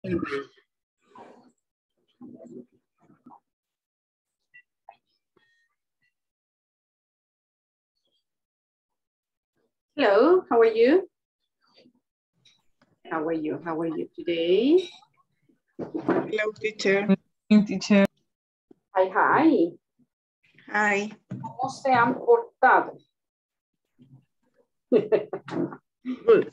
Hello, how are you? How are you? How are you today? Hello, teacher. Hello, teacher. Hi, hi. Hi. ¿Cómo se han portado? Good.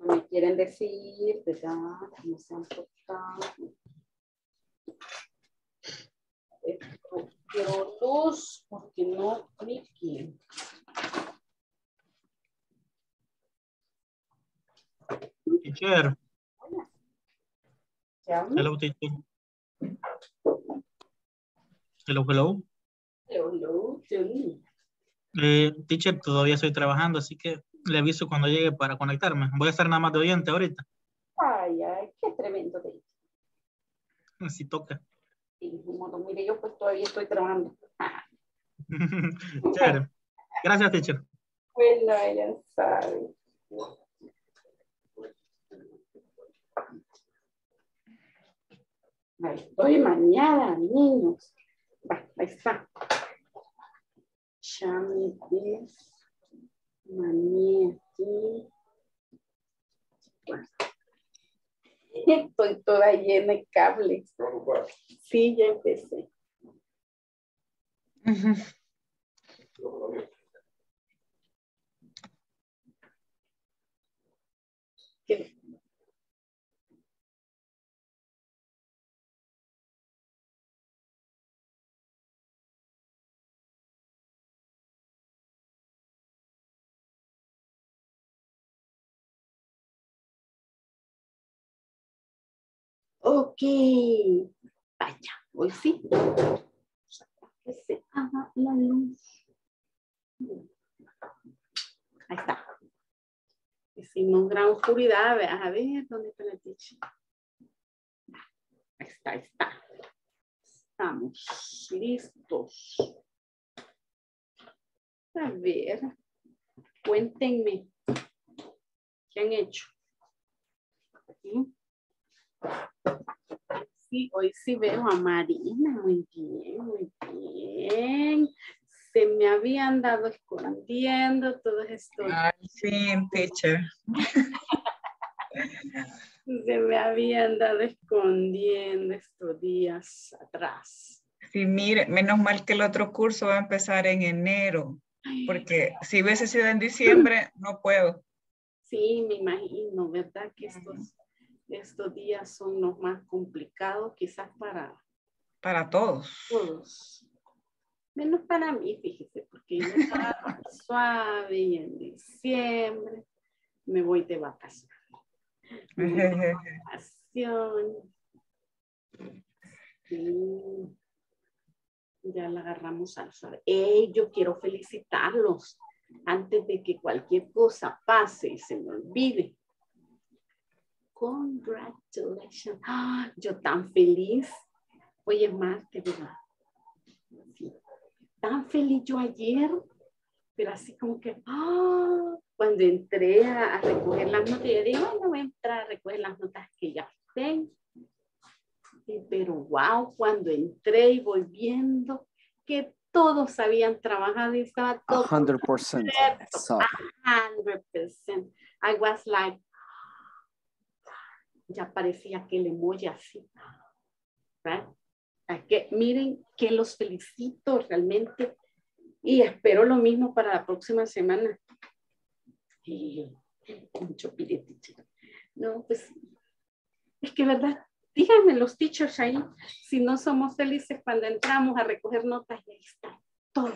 Me quieren decir, ¿verdad? ¿Cómo se han portado? Quiero luz porque no cliqué. Teacher. Hello, teacher. Hello, hello. Hello, hello. Teacher, todavía estoy trabajando, así que le aviso cuando llegue para conectarme. Voy a estar nada más de oyente ahorita. Ay, ay, qué tremendo. Así toca. Sí, bueno, mire, yo pues todavía estoy trabajando. Chévere. Gracias, teacher. Bueno, ya sabe. Estoy mañana, niños. Va, ahí está. Chame es mañana. Estoy toda llena de cables. Sí, ya empecé. ¿Qué? Ok, vaya, hoy sí. Que se haga la luz. Ahí está. Hicimos gran oscuridad. A ver, ¿dónde está la ticha? Ahí está, ahí está. Estamos listos. A ver, cuéntenme. ¿Qué han hecho? ¿Sí? Sí, hoy sí veo a Marina, muy bien, muy bien. Se me habían dado escondiendo todo esto. Ay, sí, teacher. Se me habían dado escondiendo estos días atrás. Sí, mire, menos mal que el otro curso va a empezar en enero, porque si hubiese sido en diciembre, no puedo. Sí, me imagino, ¿verdad? Que estos días son los más complicados, quizás para todos. Menos para mí, fíjese, porque yo estaba suave y en diciembre me voy de vacaciones. Sí. Ya la agarramos al suave. Hey, yo quiero felicitarlos antes de que cualquier cosa pase y se me olvide. Congratulations. ¡Ah! Yo tan feliz. Hoy es martes, ¿verdad? Sí. Tan feliz yo ayer, pero así como que, ¡ah! Cuando entré a recoger las notas, yo dije, bueno, voy a entrar a recoger las notas que ya tengo. Sí, pero wow, cuando entré y voy viendo que todos habían trabajado y estaba todo. 100%. 100%. I was like, ya parecía que le emoji así. ¿Verdad? Miren que los felicito realmente y espero lo mismo para la próxima semana. Y mucho pirete. No, pues es que verdad, díganme los teachers ahí, si no somos felices cuando entramos a recoger notas y ahí está todo.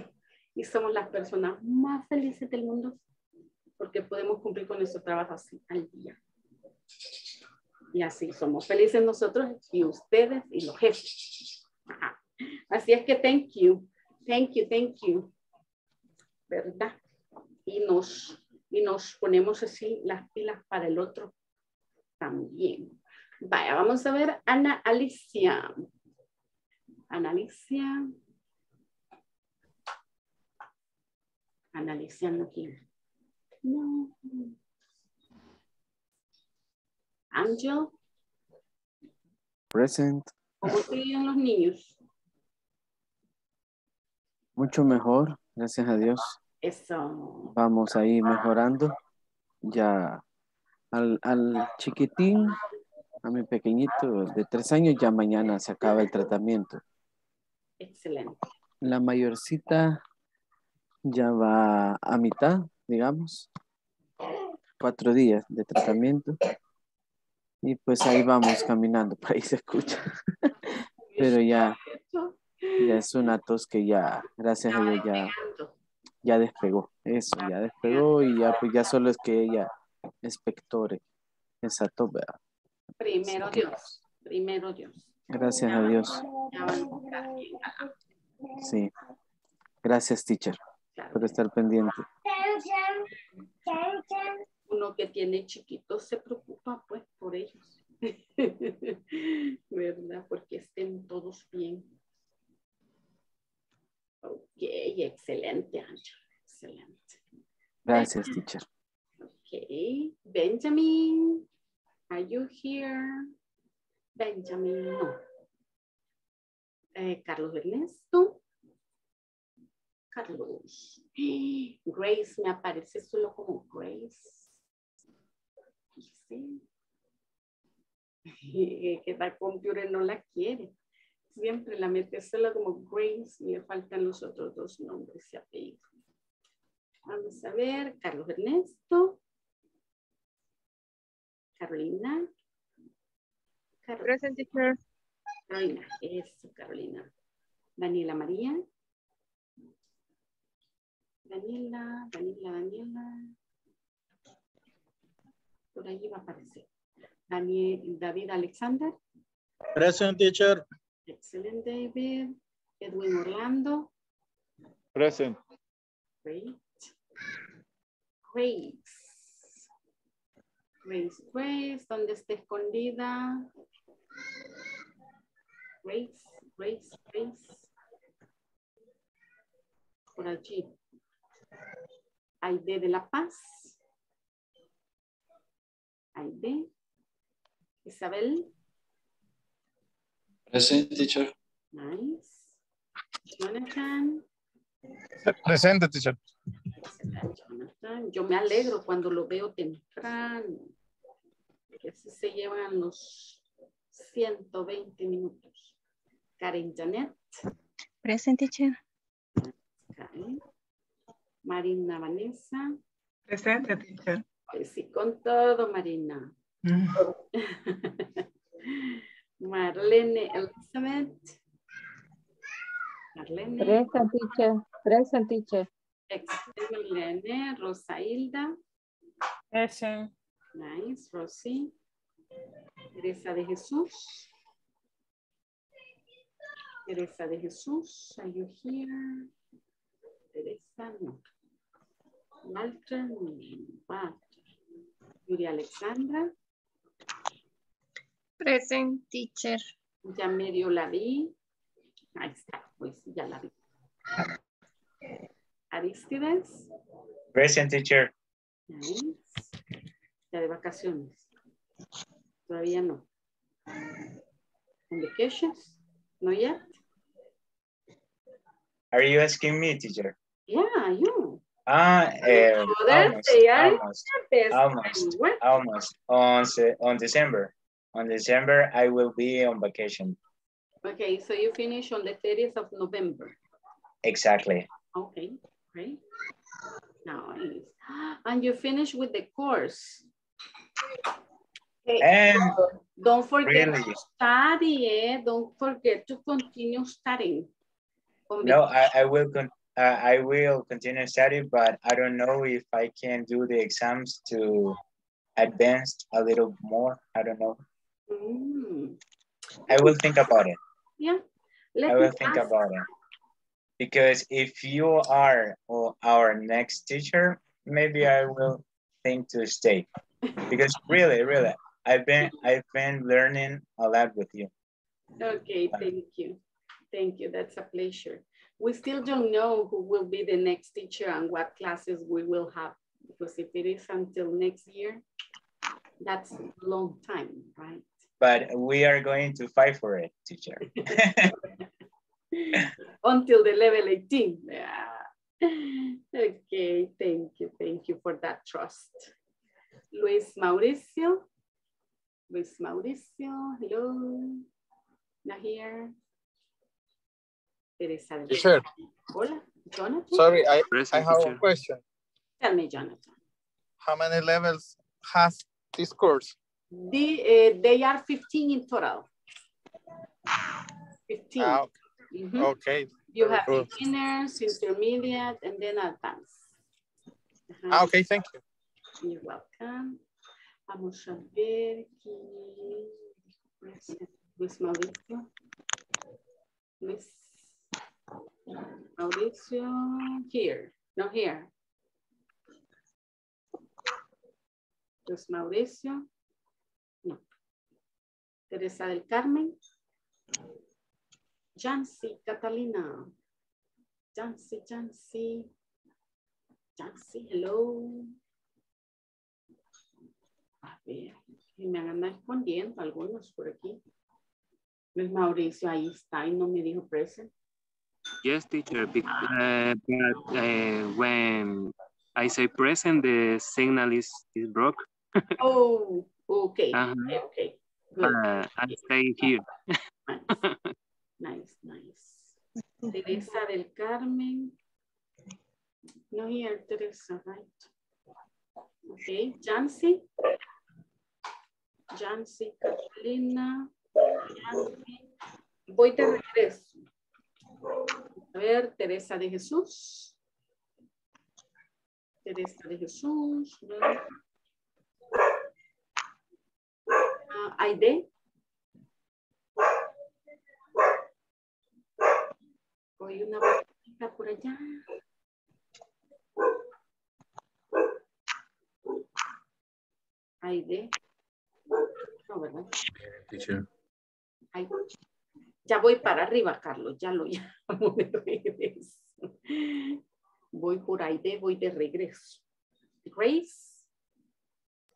Y somos las personas más felices del mundo porque podemos cumplir con nuestro trabajo así al día. Y así somos felices nosotros y ustedes y los jefes. Ajá. Así es que thank you. Thank you, thank you. ¿Verdad? Y nos ponemos así las pilas para el otro también. Vaya, vamos a ver Ana Alicia. Ana Alicia. Ana Alicia no quiere. No. Angel. Present. ¿Cómo siguen los niños? Mucho mejor, gracias a Dios. Eso. Vamos ahí mejorando. Ya al chiquitín, a mi pequeñito de 3 años, ya mañana se acaba el tratamiento. Excelente. La mayorcita ya va a mitad, digamos. 4 días de tratamiento. Y pues ahí vamos caminando, por ahí se escucha. Pero ya es una tos que ya, gracias a Dios, ya despegó. Eso, ya despegó y ya pues ya solo es que ella expectore esa tos, ¿verdad? Primero Dios, primero Dios. Gracias a Dios. Sí, gracias teacher por estar pendiente. Uno que tiene chiquitos se preocupa pues por ellos, ¿verdad? Porque estén todos bien. Ok, excelente, Ángel, excelente. Gracias, teacher. Ok, Benjamin, are you here? Benjamin, no. Carlos Ernesto. Carlos. Grace, me aparece solo como Grace. Sí. Que la computer no la quiere. Siempre la mete sola como Grace. Me faltan los otros 2 nombres y apellidos. Vamos a ver. Carlos Ernesto. Carolina. Present teacher. Carolina. Eso, Carolina. Daniela María. Daniela. Por ahí va a aparecer. Daniel, David Alexander. Present teacher. Excelente, David. Edwin Orlando. Present. Grace. ¿Dónde está escondida? Grace. Por allí. Aide de la Paz. Aide. Isabel. Present teacher. Nice. Jonathan. Presente teacher. Jonathan. Yo me alegro cuando lo veo temprano. Que así se llevan los 120 minutos. Karen Janet. Present teacher. Karen. Marina Vanessa. Presente teacher. Sí, con todo, Marina. Marlene Elizabeth. Marlene. Present teacher. Excelente, Marlene. Rosa Hilda. Present. Nice, Rosy. Teresa de Jesús. Teresa de Jesús. Are you here? Teresa, no. Walter, wow. Yuri Alexandra. Present teacher. Ya medio la vi. Ahí está, pues ya la vi. Aristides. Present teacher. Nice. Ya de vacaciones. Todavía no. On vacations? No yet. Are you asking me, teacher? Yeah, you. Almost. On December, I will be on vacation. Okay, so you finish on the 30th of November. Exactly. Okay, great. Nice. And you finish with the course. Okay. And don't forget to study, Don't forget to continue studying. No, I will continue. I will continue studying, but I don't know if I can do the exams to advance a little more. I don't know. I will think about it. Yeah. I will think about it. Because if you are our next teacher, maybe I will think to stay. Because really, I've been learning a lot with you. Okay, thank you. That's a pleasure. We still don't know who will be the next teacher and what classes we will have, because if it is until next year, That's a long time, right? But we are going to fight for it, teacher. Until the level 18. Yeah. Okay, thank you for that trust. Luis Mauricio, hello, not here. Teresa. Sure. Hola, Jonathan. Sorry, I have a question. Tell me, Jonathan. How many levels has this course? They are 15 in total. 15. Oh, mm-hmm. Okay. You have beginners, intermediate, and then advanced. Uh-huh. Okay, thank you. You're welcome. Vamos a ver quién. Luis Mauricio. Luis Mauricio here. No, here. Luis Mauricio. No. Teresa del Carmen. Jancy, Catalina. Jancy, hello. A ver, me han escondiendo algunos por aquí. Luis Mauricio, ahí está, y no me dijo present. Yes, teacher, but when I say present, the signal is broke. Oh, okay, okay. I stay here. Nice. Teresa del Carmen. No here, Teresa, right? Okay, Jancy. Jancy, Catalina, Jancy. Voy de regreso. A ver, Teresa de Jesús. Teresa de Jesús. No. Aide. Hay una bolita por allá. Aide. No, ¿verdad? Teacher. Ay, ya voy para arriba, Carlos. Ya lo llamo de regreso. Voy por Aide, voy de regreso. Grace.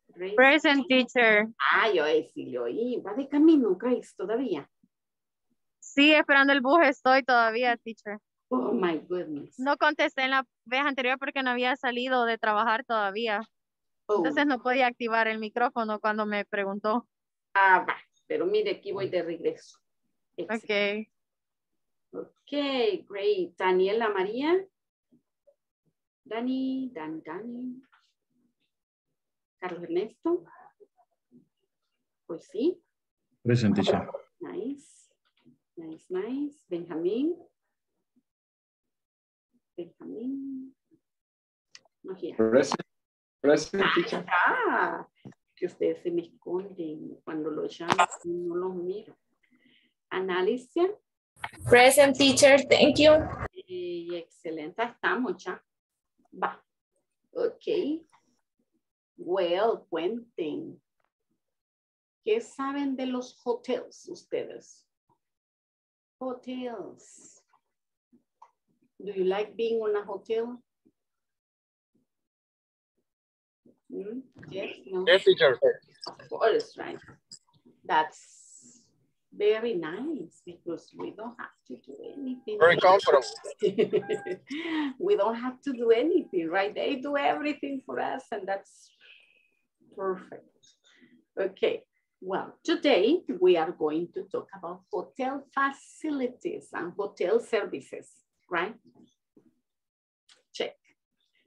Grace. Present, teacher. Ay, sí, le oí. Va de camino, Grace, todavía. Sí, esperando el bus estoy todavía, teacher. Oh, my goodness. No contesté en la vez anterior porque no había salido de trabajar todavía. Oh. Entonces no podía activar el micrófono cuando me preguntó. Ah, va. Pero mire, aquí voy de regreso. Excelente. Ok. Ok, great. Daniela María. Dani. Carlos Ernesto. Pues sí. Presente ya. Nice. Nice. Benjamín. No, here. Present, teacher. Ah, que ustedes se me esconden cuando los llaman, no los miro. Ana Alicia. Present, teacher. Thank you. Excelente. Estamos ya. Va. Ok. Well, cuenten. ¿Qué saben de los hotels ustedes? Hotels. Do you like being on a hotel? Mm? Yes, no. Yes, teacher. Of course, right. That's very nice because we don't have to do anything. Very comfortable. We don't have to do anything, right? They do everything for us and that's perfect. Okay. Well, today we are going to talk about hotel facilities and hotel services, right? Check.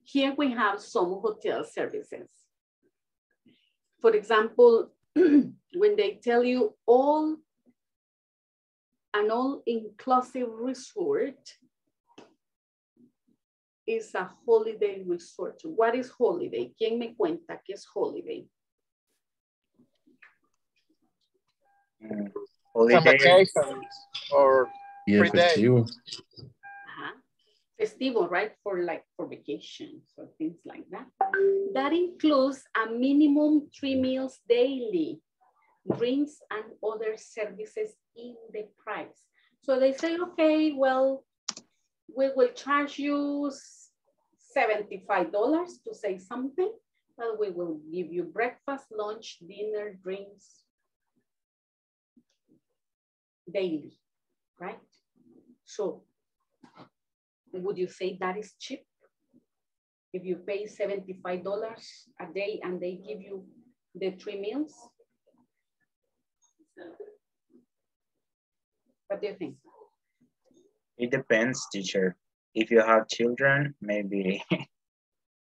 Here we have some hotel services. For example, when they tell you all-inclusive resort is a holiday resort. What is holiday? ¿Quién me cuenta qué es holiday? Or yeah, festivo. Uh-huh. Festivo, right? For vacations or things like that. That includes a minimum 3 meals daily, drinks and other services in the price. So they say, okay, well, we will charge you $75 to say something, Well, we will give you breakfast, lunch, dinner, drinks daily, right? So would you say that is cheap? If you pay $75 a day and they give you the 3 meals? What do you think? It depends, teacher. If you have children, maybe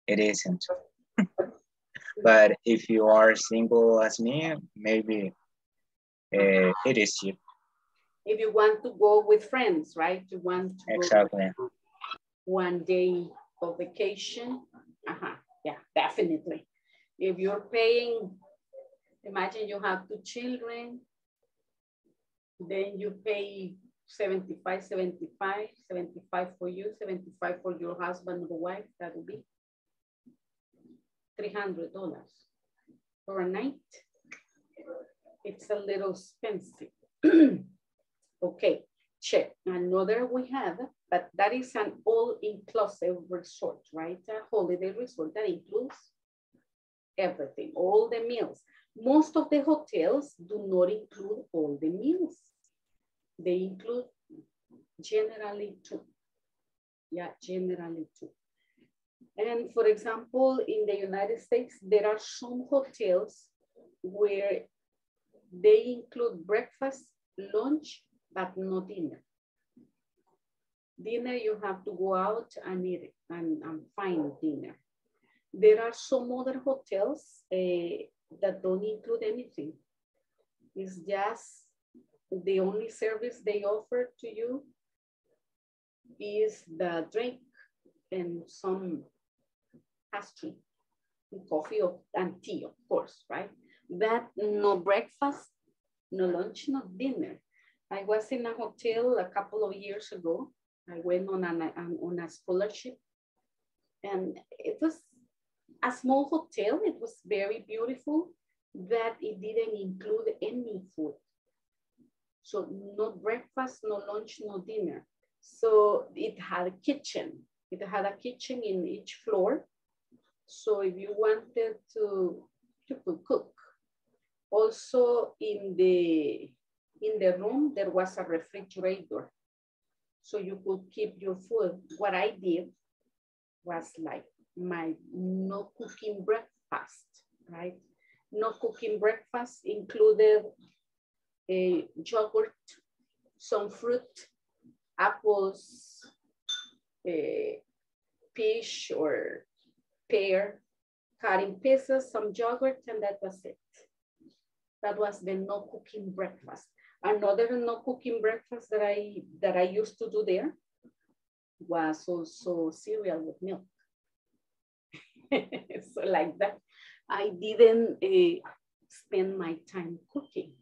it isn't. But if you are single as me, maybe it is cheap. If you want to go with friends, right? You want to exactly go one day of vacation. Yeah, definitely. If you're paying, imagine you have 2 children, then you pay 75, 75, 75 for you, 75 for your husband or wife, that would be $300 for a night. It's a little expensive. Okay, check. Another we have, but that is an all-inclusive resort, right? A holiday resort that includes everything, all the meals. Most of the hotels do not include all the meals. They include generally 2. Yeah, generally 2. And for example, in the United States, there are some hotels where they include breakfast, lunch, but no dinner. Dinner, you have to go out and eat it and find dinner. There are some other hotels that don't include anything. It's just the only service they offer to you is the drink and some pastry, and coffee and tea, of course, right? That no breakfast, no lunch, no dinner. I was in a hotel a couple of years ago. I went on a scholarship, and it was a small hotel. It was very beautiful that it didn't include any food. So no breakfast, no lunch, no dinner. So it had a kitchen. It had a kitchen in each floor. So if you wanted to, you could cook. Also in the room, there was a refrigerator. So you could keep your food. What I did was like my no cooking breakfast, right? No cooking breakfast included a yogurt, some fruit, apples, a peach or pear, cut in pieces, some yogurt, and that was it. That was the no cooking breakfast. Another no cooking breakfast that I used to do there was also cereal with milk. So like that, I didn't spend my time cooking.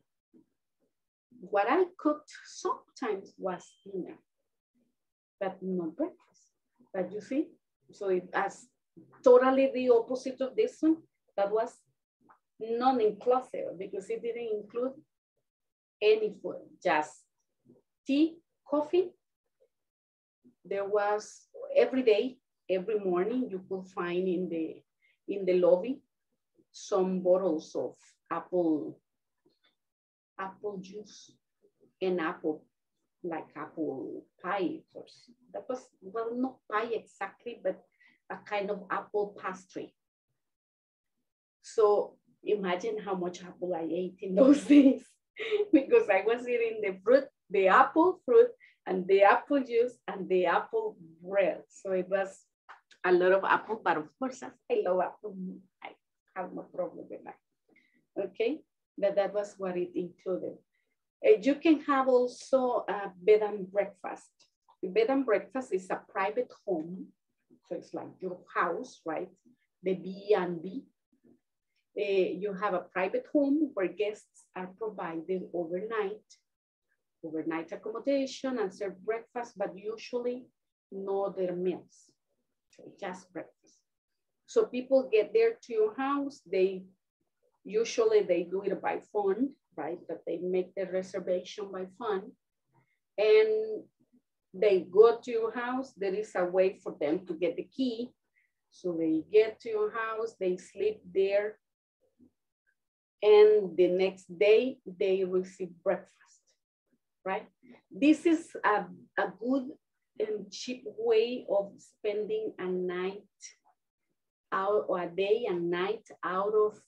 What I cooked sometimes was dinner, but no breakfast. But you see, so it as totally the opposite of this one. That was non-inclusive because it didn't include any food, just tea, coffee. There was every day, every morning, you could find in the lobby some bottles of apple juice and apple pie. That was, well, not pie exactly, but a kind of apple pastry. So imagine how much apple I ate in those days. Because I was eating the fruit, the apple fruit, and the apple juice, and the apple bread. So it was a lot of apple, but of course, I love apple. I have no problem with that. Okay, but that was what it included. You can have also a bed and breakfast. The bed and breakfast is a private home. So it's like your house, right? The B&B. You have a private home where guests are provided overnight accommodation and serve breakfast, but usually no other meals, so just breakfast. So people get there to your house. They usually do it by phone, right? But they make the reservation by phone, and they go to your house. There is a way for them to get the key So they get to your house, they sleep there, and the next day they receive breakfast, right? This is a good and cheap way of spending a night out, or a day and night out of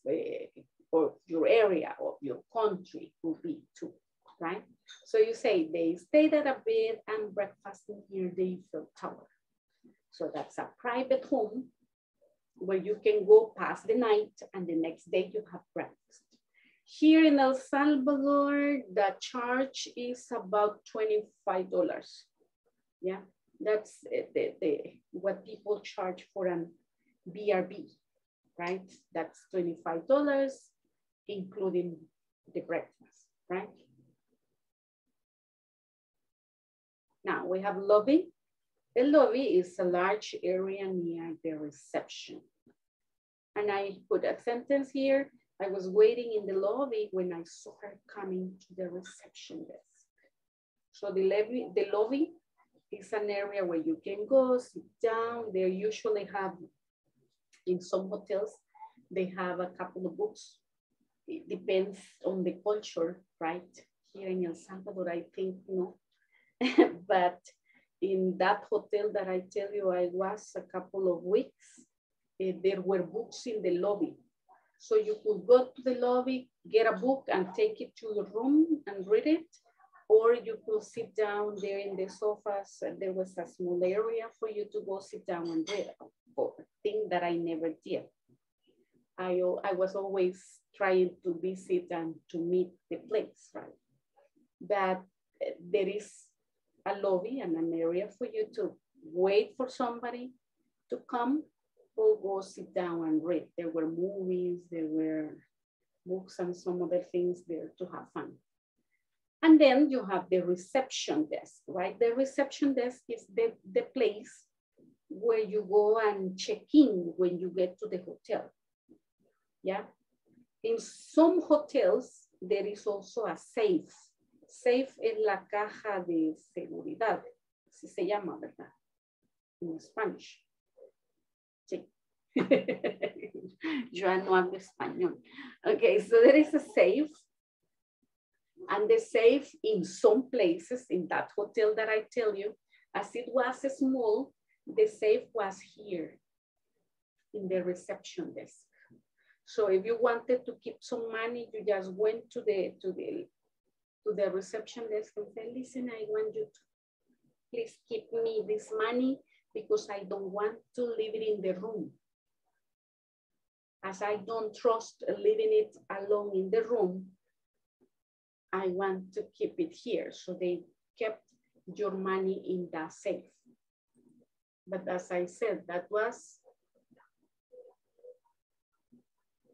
or your area or your country would be too, right? So you say they stayed at a bed and breakfast near the Eiffel Tower. So that's a private home where you can go pass the night and the next day you have breakfast. Here in El Salvador, the charge is about $25. Yeah, that's what people charge for an BRB, right? That's $25, including the breakfast, right? Now we have lobby. The lobby is a large area near the reception. And I put a sentence here. I was waiting in the lobby when I saw her coming to the reception desk. So the lobby is an area where you can go, sit down. They usually have, in some hotels, they have a couple of books. It depends on the culture, right? Here in El Salvador, I think no. But in that hotel that I tell you I was a couple of weeks, there were books in the lobby. So you could go to the lobby, get a book and take it to your room and read it. Or you could sit down there in the sofas. There was a small area for you to go sit down and read, a thing that I never did. I was always trying to visit and to meet the place, right? But there is a lobby and an area for you to wait for somebody to come or go sit down and read. There were movies, there were books and some other things there to have fun. And then you have the reception desk, right? The reception desk is the place where you go and check in when you get to the hotel, yeah? In some hotels, there is also a safe. Safe es la caja de seguridad, así se llama, ¿verdad? En español. Sí. Yo no hablo español. Okay, so there is a safe. And the safe in some places, in that hotel that I tell you, as it was small, the safe was here in the reception desk. So if you wanted to keep some money, you just went to the reception desk and say, listen, I want you to please keep me this money because I don't want to leave it in the room. As I don't trust leaving it alone in the room, I want to keep it here. So they kept your money in that safe. But as I said, that was,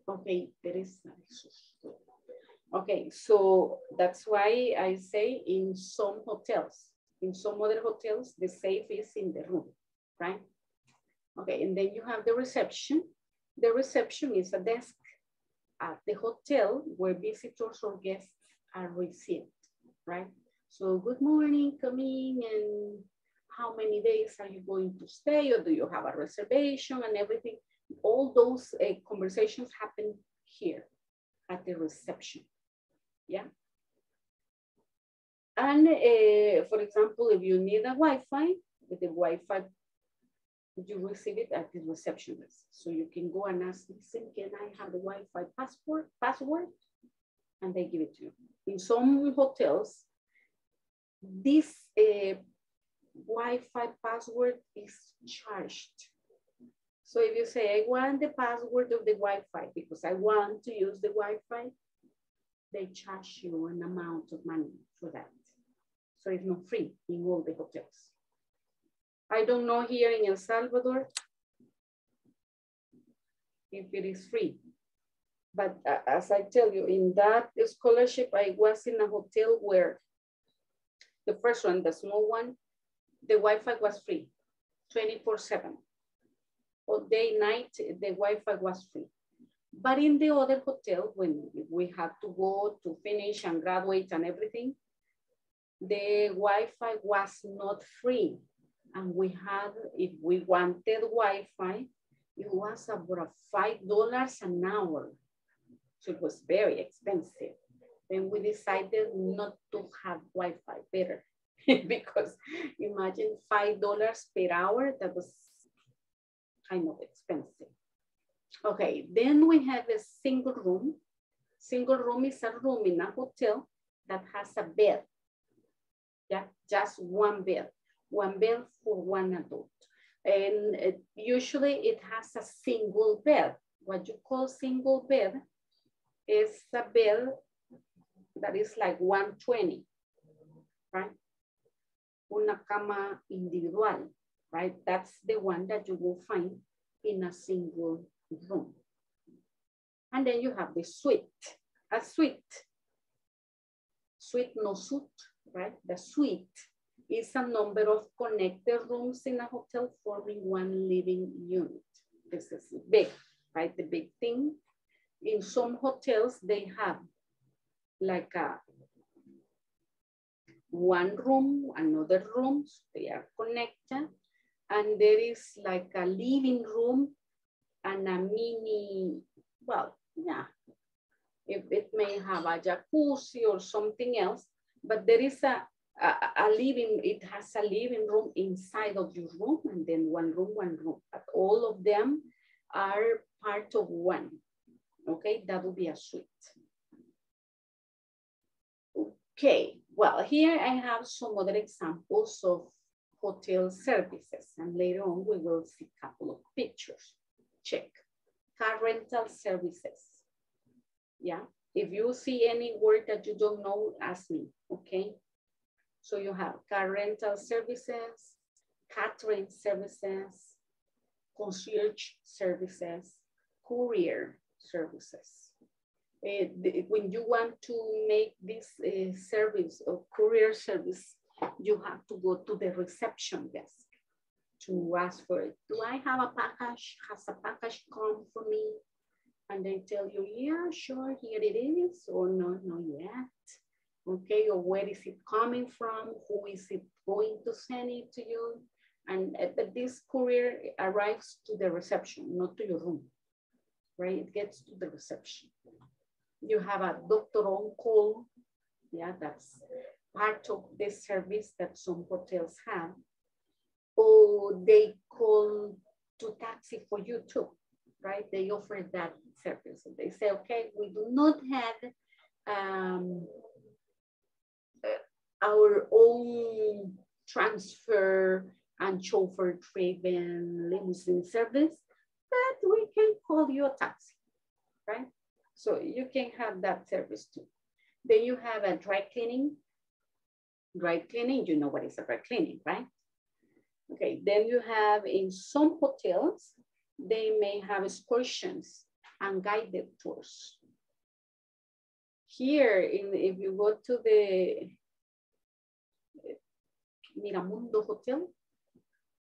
okay, there is, okay, so that's why I say in some hotels, in some other hotels, the safe is in the room, right? Okay, and then you have the reception. The reception is a desk at the hotel where visitors or guests are received, right? So good morning, come in, and how many days are you going to stay, or do you have a reservation and everything? All those conversations happen here at the reception, yeah? And for example, if you need a Wi-Fi, with the Wi-Fi, you receive it at the receptionist. So you can go and ask, listen, can I have the Wi-Fi password? And they give it to you. In some hotels, this Wi-Fi password is charged. So if you say, I want the password of the Wi-Fi because I want to use the Wi-Fi, they charge you an amount of money for that. So it's not free in all the hotels. I don't know here in El Salvador if it is free. But as I tell you, in that scholarship, I was in a hotel where the first one, the small one, the Wi-Fi was free, 24/7. All day, night, the Wi-Fi was free. But in the other hotel, when we had to go to finish and graduate and everything, the Wi-Fi was not free. And we had, if we wanted Wi-Fi, It was about $5 an hour. So it was very expensive. Then we decided not to have Wi-Fi better because imagine $5 per hour, that was kind of expensive. Okay, then we have a single room. Single room is a room in a hotel that has a bed. Yeah, just one bed for one adult. And usually it has a single bed. What you call single bed is a bed that is like 120, right? Una cama individual, right? That's the one that you will find in a single room. And then you have the suite, a suite. Suite, no suit, right? The suite is a number of connected rooms in a hotel forming one living unit. This is big, right? The big thing. In some hotels, they have like a one room, another rooms, they are connected. And there is like a living room and a mini, well, yeah. If it may have a jacuzzi or something else, but there is a living, it has a living room inside of your room, and then one room, but all of them are part of one. Okay, that would be a suite. Okay, well, here I have some other examples of hotel services, and later on we will see a couple of pictures. Check, car rental services. Yeah, if you see any word that you don't know, ask me, okay? So you have car rental services, catering services, concierge services, courier services. When you want to make this service or courier service, you have to go to the reception desk to ask for it. Do I have a package? Has a package come for me? And they tell you, yeah, sure, here it is, or no, not yet. Okay, or where is it coming from? Who is it going to send it to you? And but this courier arrives to the reception, not to your room, right? It gets to the reception. You have a doctor on call. Yeah, that's part of this service that some hotels have. Or they call to taxi for you too. Right, they offer that service. They say, okay, we do not have our own transfer and chauffeur-driven limousine service, but we can call you a taxi, right? So you can have that service too. Then you have a dry cleaning. Dry cleaning, you know what is a dry cleaning, right? Okay, then you have in some hotels, they may have excursions and guided tours. Here, if you go to the Miramundo Hotel,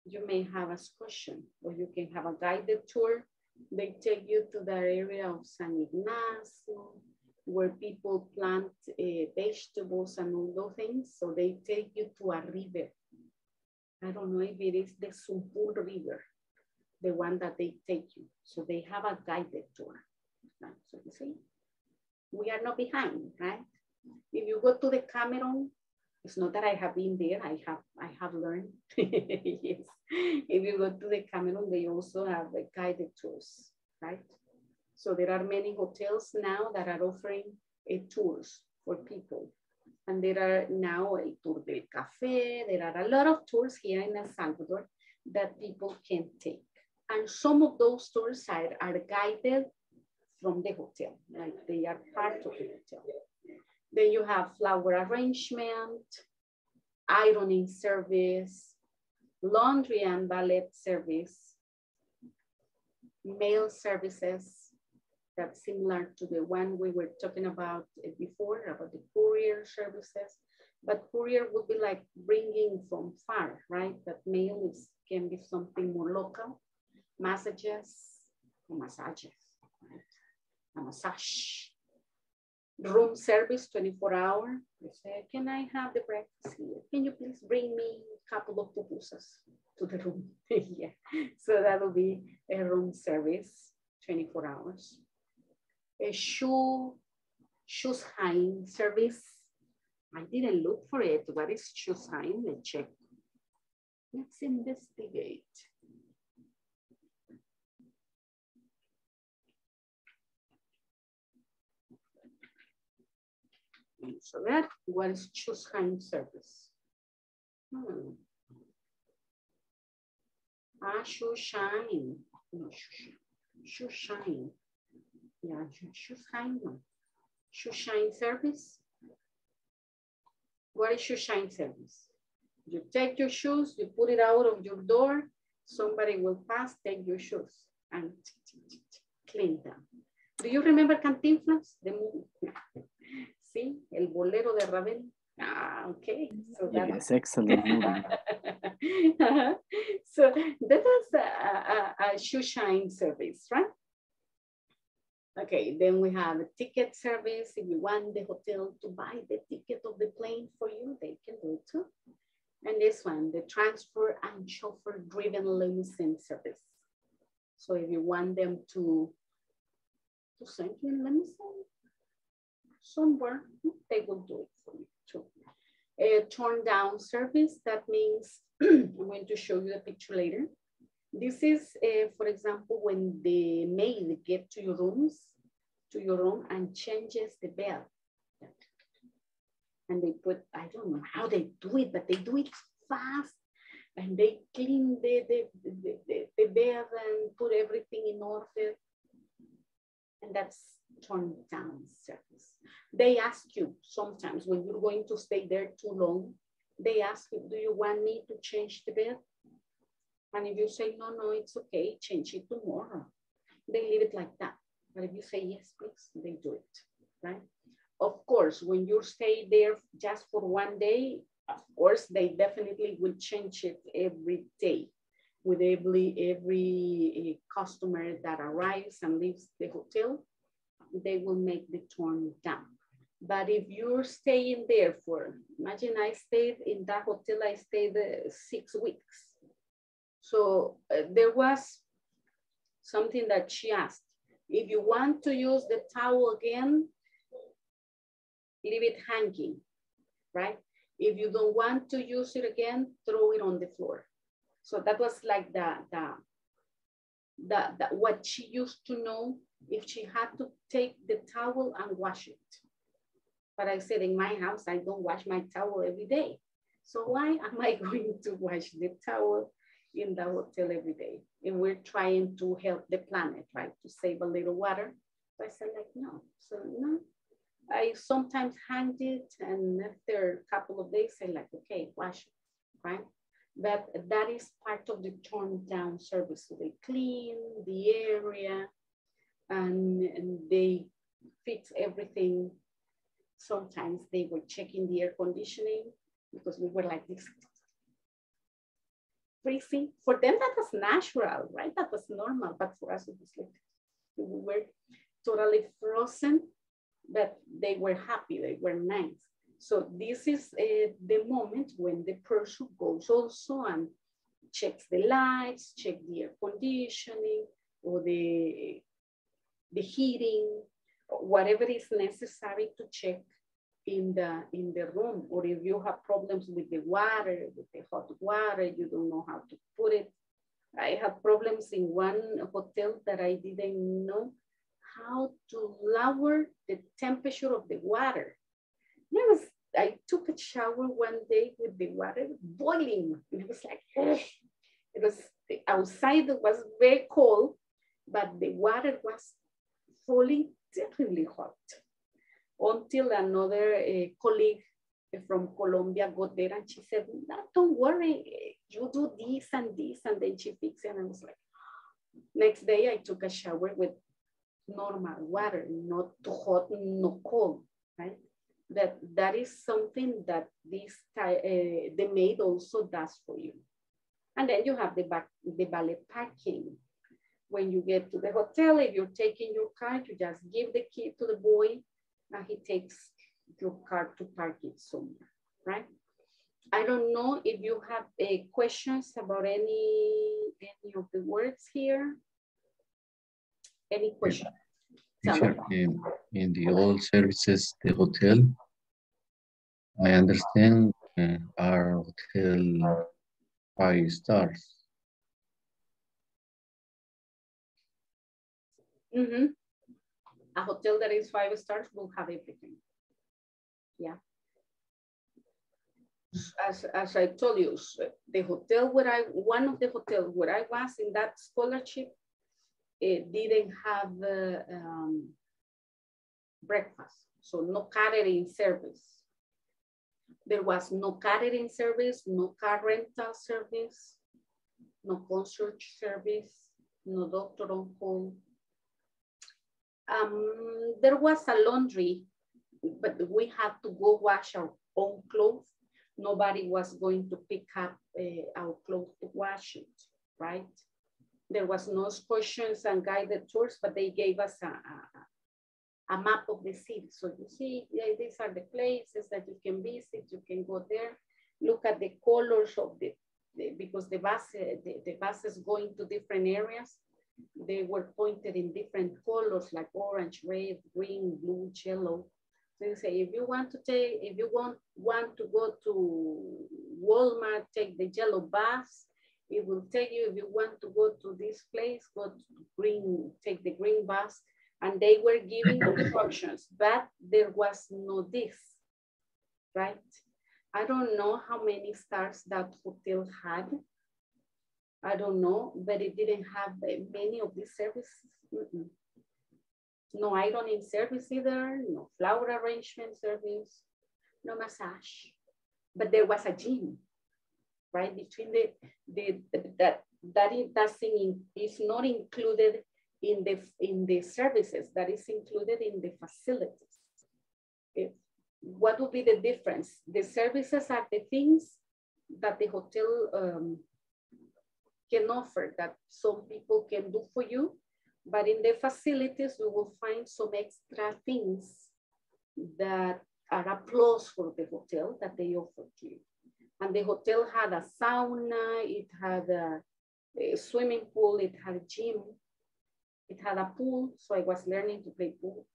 you may have an excursion or you can have a guided tour. They take you to the area of San Ignacio, where people plant vegetables and all those things. So they take you to a river. I don't know if it is the Sumpul River, the one that they take you. So they have a guided tour. So you see, we are not behind, right? If you go to the Cameron, it's not that I have been there, I have learned. Yes. If you go to the Cameron, they also have the guided tours, right? So there are many hotels now that are offering tours for people. And there are now a tour del café. There are a lot of tours here in El Salvador that people can take. And some of those tours are guided from the hotel, like they are part of the hotel. Then you have flower arrangement, ironing service, laundry and valet service, mail services, that's similar to the one we were talking about before, about the courier services. But courier would be like bringing from far, right? But mail can be something more local. Massages, right? A massage. Room service, 24 hours. They say, can I have the breakfast here? Can you please bring me a couple of pupusas? to the room. Yeah, so that'll be a room service, 24 hours. A shoes hang service. I didn't look for it. What is shoes hang? Let's check. Let's investigate. So that was shoes hang service. Ah, shoes hang. No, shoes hang. Yeah, shoes hang. Shoes hang service. What is shoes hang service? You take your shoes, you put it out of your door, somebody will pass, take your shoes and clean them. Do you remember Cantinflas, the movie? See, El Bolero de Rabel? Ah, okay. So that is excellent movie. So that is a shoe shine service, right? Okay, then we have a ticket service. If you want the hotel to buy the ticket of the plane for you, they can do it too. And this one, the transfer and chauffeur-driven limousine service. So if you want them to send you a limousine somewhere, they will do it for you too. A torn-down service, that means I'm going to show you the picture later. This is, for example, when the maid gets to your room and changes the bed. And they put, I don't know how they do it, but they do it fast. And they clean the bed and put everything in order. And that's torn down service. They ask you sometimes when you're going to stay there too long, they ask you, do you want me to change the bed? And if you say, no, no, it's okay, change it tomorrow. They leave it like that. But if you say, yes, please, they do it, right? Of course, when you stay there just for one day, of course, they definitely will change it every day with every customer that arrives and leaves the hotel, they will make the torn down. But if you're staying there for, imagine I stayed in that hotel, I stayed 6 weeks. So there was something that she asked. If you want to use the towel again, leave it hanging, right? If you don't want to use it again, throw it on the floor. So that was like the what she used to know if she had to take the towel and wash it. But I said, in my house, I don't wash my towel every day. So why am I going to wash the towel in the hotel every day? And we're trying to help the planet, right? To save a little water. So I said, like, no. So no. I sometimes hang it, and after a couple of days, I'm like, okay, wash it, right? But that is part of the torn down service. So they clean the area, and they fix everything. Sometimes they were checking the air conditioning because we were like this. Freezing. For them, that was natural, right? That was normal, but for us, it was like, we were totally frozen. But they were happy, they were nice. So this is the moment when the person goes also and checks the lights, check the air conditioning or the heating, whatever is necessary to check in the room. Or if you have problems with the water, with the hot water, you don't know how to put it. I had problems in one hotel that I didn't know how to lower the temperature of the water. Yes, I took a shower one day with the water boiling. It was like, ugh. It was outside, it was very cold, but the water was falling terribly hot. Until another colleague from Colombia got there and she said, no, don't worry, you do this. And then she fixed it and I was like, next day I took a shower with normal water, not too hot, not cold, right? That is something that this the maid also does for you. And then you have the valet packing. When you get to the hotel, if you're taking your car, you just give the key to the boy and he takes your car to park it somewhere, right? I don't know if you have questions about any of the words here. Any questions? In the all services, the hotel, I understand our hotel 5 stars. Mm-hmm. A hotel that is 5 stars will have everything. Yeah. As I told you, the hotel where one of the hotels where I was in that scholarship, it didn't have breakfast, so no catering service. There was no catering service, no car rental service, no concierge service, no doctor on call. There was a laundry, but we had to go wash our own clothes. Nobody was going to pick up our clothes to wash it, right? There was no excursions and guided tours, but they gave us a map of the city. So you see, these are the places that you can visit, you can go there, look at the colors of because the buses going to different areas, they were pointed in different colors like orange, red, green, blue, yellow. So you say, if you want to go to Walmart, take the yellow bus. It will take you, if you want to go to this place, go to green, take the green bus. And they were giving instructions, but there was no this, right? I don't know how many stars that hotel had. I don't know, but it didn't have many of these services. Mm-mm. No ironing service either, no flower arrangement service, no massage. But there was a gym, right? Between that thing is not included in the services, that is included in the facilities. What would be the difference? The services are the things that the hotel can offer, that some people can do for you, but in the facilities, you will find some extra things that are applause for the hotel that they offer to you. And the hotel had a sauna, it had a swimming pool, it had a gym, it had a pool, so I was learning to play pool,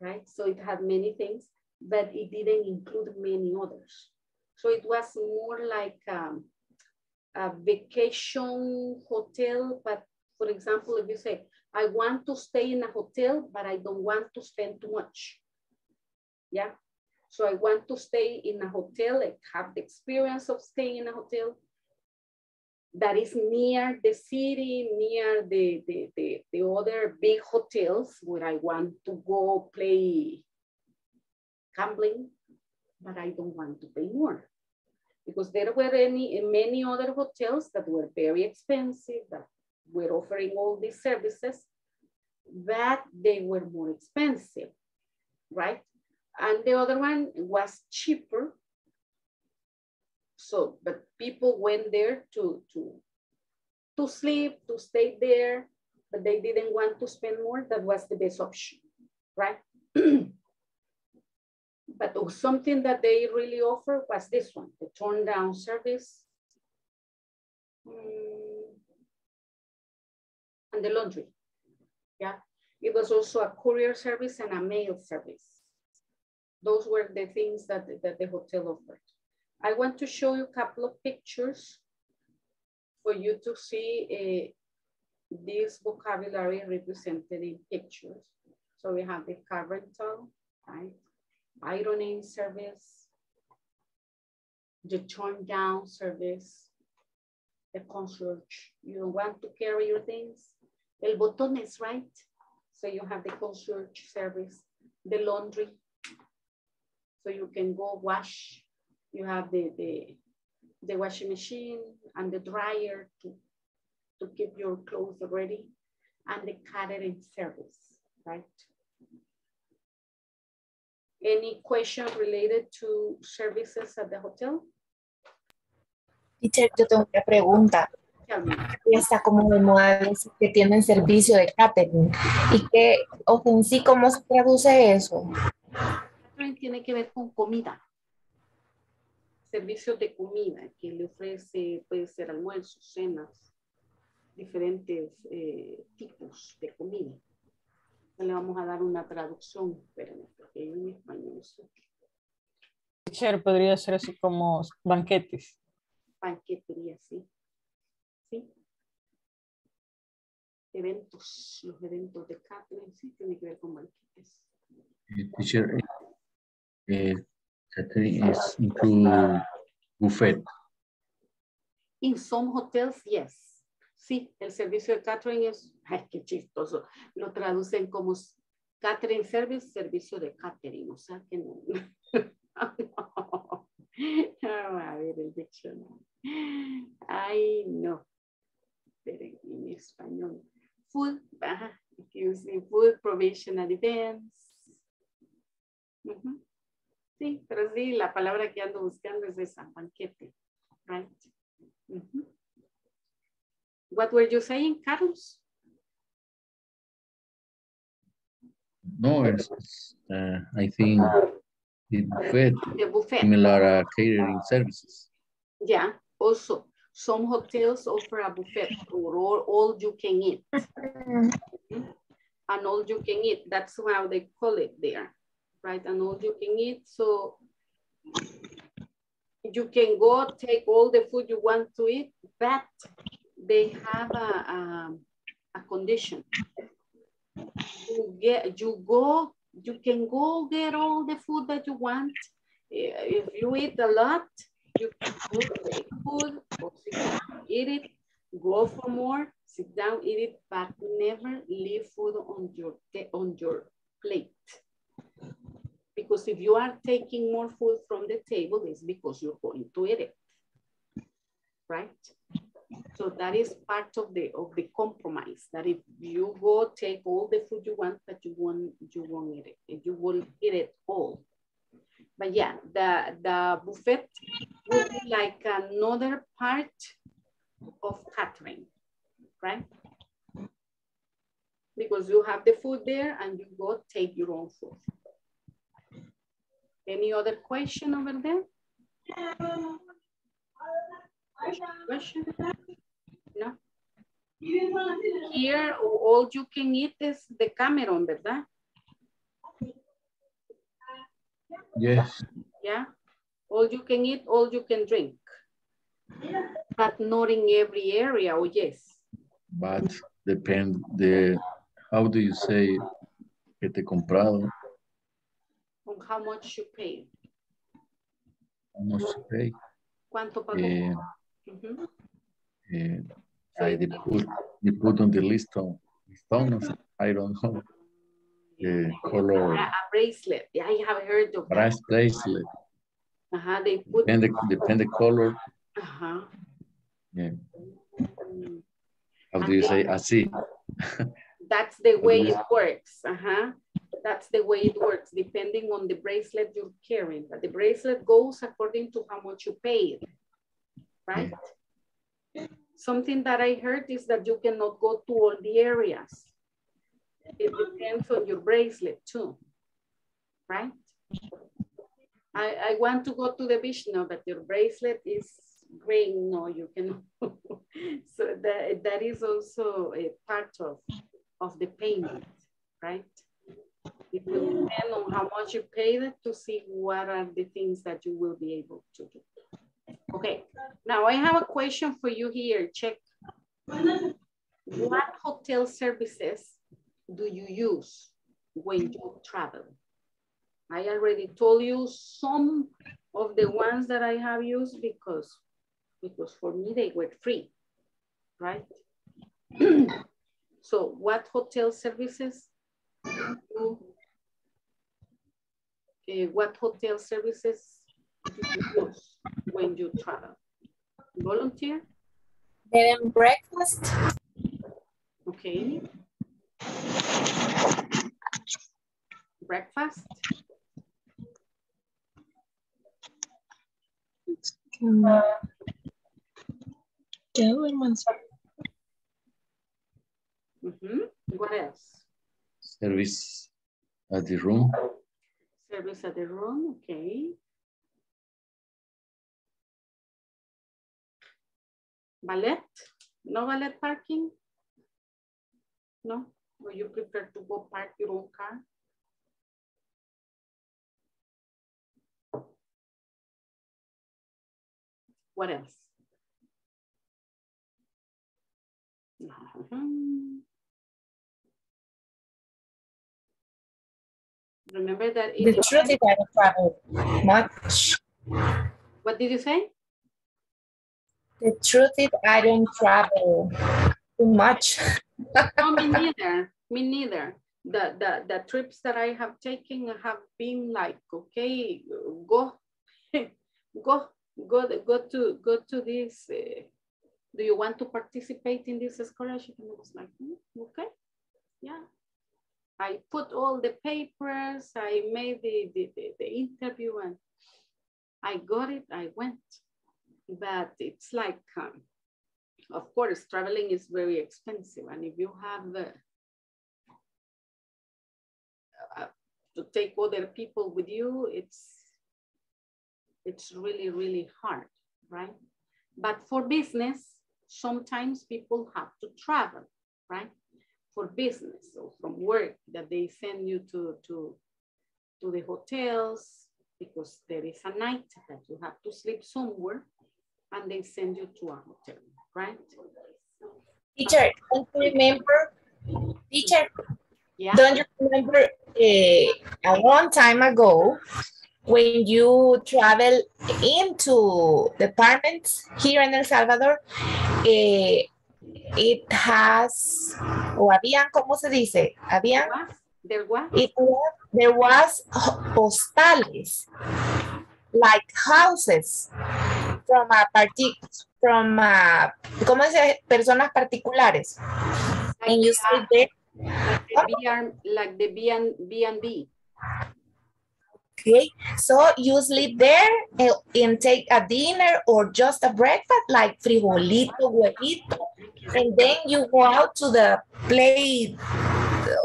right? So it had many things, but it didn't include many others. So it was more like a vacation hotel, but for example, if you say, I want to stay in a hotel, but I don't want to spend too much, yeah? So I want to stay in a hotel and have the experience of staying in a hotel that is near the city, near the other big hotels where I want to go play gambling, but I don't want to pay more. Because there were many other hotels that were very expensive, that were offering all these services, but they were more expensive, right? And the other one was cheaper. So, but people went there to sleep, to stay there, but they didn't want to spend more. That was the best option, right? But something that they really offered was this one, the turn down service and the laundry, yeah. It was also a courier service and a mail service. Those were the things that the hotel offered. I want to show you a couple of pictures for you to see this vocabulary represented in pictures. So we have the car rental, right? Ironing service, the turn down service, the concierge. You don't want to carry your things. El botones, right? So you have the concierge service, the laundry. So you can go wash. You have the washing machine and the dryer to keep your clothes ready, and the catering service, right? Any question related to services at the hotel? Teacher, yo tengo una pregunta. Está como de moda que tienen servicio de catering y que o en sí cómo se traduce eso. Tiene que ver con comida, servicios de comida que le ofrece, puede ser almuerzos, cenas, diferentes tipos de comida. Le vamos a dar una traducción, pero en español. Teacher, podría ser así como banquetes. Banquetería, sí. Sí. Eventos, los eventos de catering, sí, tiene que ver con banquetes. Teacher, catering is include buffet. In some hotels, yes. Sí, el servicio de catering es, ay, qué chistoso, lo traducen como catering service, servicio de catering, o sea que no. No. A ver el diccionario. Ay, no. Pero en español. Food, food provisional events. Uh-huh. Sí, pero sí, la palabra que ando buscando es esa, banquete. Right. Uh-huh. What were you saying, Carlos? No, it's, I think the buffet. Similar catering services. Yeah, also some hotels offer a buffet or all you can eat. And all you can eat, that's how they call it there, right? And all you can eat, so you can go take all the food you want to eat, but they have a condition. You can go get all the food that you want. If you eat a lot, you can go take food or sit down, eat it, go for more, sit down, eat it, but never leave food on your plate. Because if you are taking more food from the table, it's because you're going to eat it, right? So that is part of the compromise, that if you go take all the food you want, but you won't eat it, and you will eat it all. But yeah, the buffet will be like another part of catering, right? Because you have the food there and you go take your own food. Any other question over there? Question? No. Here, all you can eat is the Cameron, ¿verdad? Yes. Yeah. All you can eat, all you can drink. But not in every area, oh yes. But depend the, how do you say que te comprado? On how much you pay. How much you pay? ¿Cuánto pagó? Mm-hmm. They put on the list of stones, I don't know, the color. A bracelet, yeah, I have heard of that. Bracelet. Uh-huh, they put. Depend the color. Uh-huh. Yeah. How do you say, así? That's the way it works, uh-huh. That's the way it works, depending on the bracelet you're carrying. But the bracelet goes according to how much you paid. Right? Something that I heard is that you cannot go to all the areas. It depends on your bracelet too, right? I want to go to the beach now, but your bracelet is green. No, you cannot. So that is also a part of the payment, right? It will depend on how much you paid to see what are the things that you will be able to do. Okay, now I have a question for you here, check. What hotel services do you use when you travel? I already told you some of the ones that I have used because for me they were free, right? So what hotel services do you, use when you travel? Volunteer? Bed and breakfast. Okay. Breakfast. Mm-hmm. What else? Service at the room. Service at the room, okay. Valet? No valet parking? No? Or you prefer to go park your own car? What else? Remember that the truth is I don't travel much. What did you say? The truth is I don't travel too much. No, me neither. Me neither. The trips that I have taken have been like, okay, go to this. Do you want to participate in this scholarship? And it was like, okay, yeah. I put all the papers, I made the interview and I got it, I went. But it's like, of course, traveling is very expensive. And if you have to take other people with you, it's really, really hard, right? But for business, sometimes people have to travel, right? For business or from work that they send you to the hotels because there is a night that you have to sleep somewhere and they send you to a hotel, right? Teacher, don't you remember? Teacher, yeah. Don't you remember a long time ago when you travel into departments here in El Salvador, it has, o habían, ¿cómo se dice? Habían. There was hostales, like houses from ¿cómo se dice? Personas particulares. Like, and you stay there. Like the B&B. Okay, so you sleep there and take a dinner or just a breakfast like frijolito, huevito, and then you go out to the place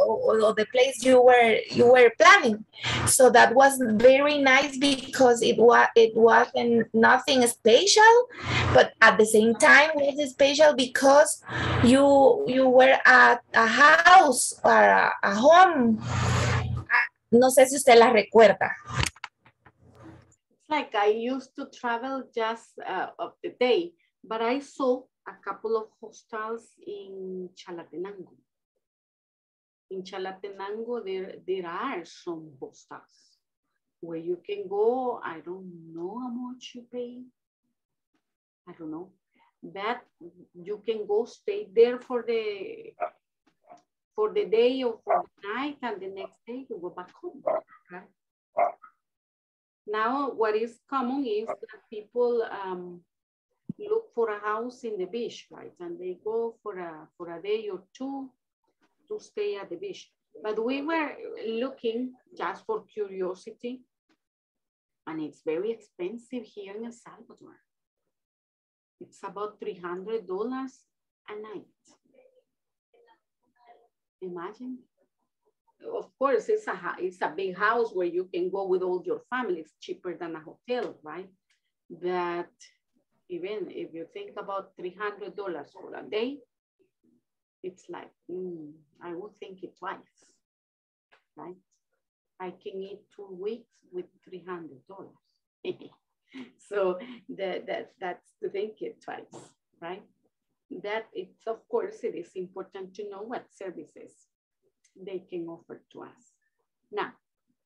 or the place you were planning. So that was very nice because it wasn't nothing special, but at the same time it was special because you were at a house or a home. No sé si usted las recuerda. It's like I used to travel just of the day, but I saw a couple of hostels in Chalatenango. In Chalatenango, there are some hostels where you can go. I don't know how much you pay. I don't know. But you can go stay there for the day or for the night, and the next day you go back home, right? Now, what is common is that people look for a house in the beach, right? And they go for a day or two to stay at the beach. But we were looking just for curiosity, and it's very expensive here in El Salvador. It's about $300 a night. Imagine. Of course, it's a big house where you can go with all your family. It's cheaper than a hotel, right? That even if you think about $300 for a day, it's like, I would think it twice, right? I can eat 2 weeks with $300. So that's to think it twice, right? That it's, of course, it is important to know what services they can offer to us. Now,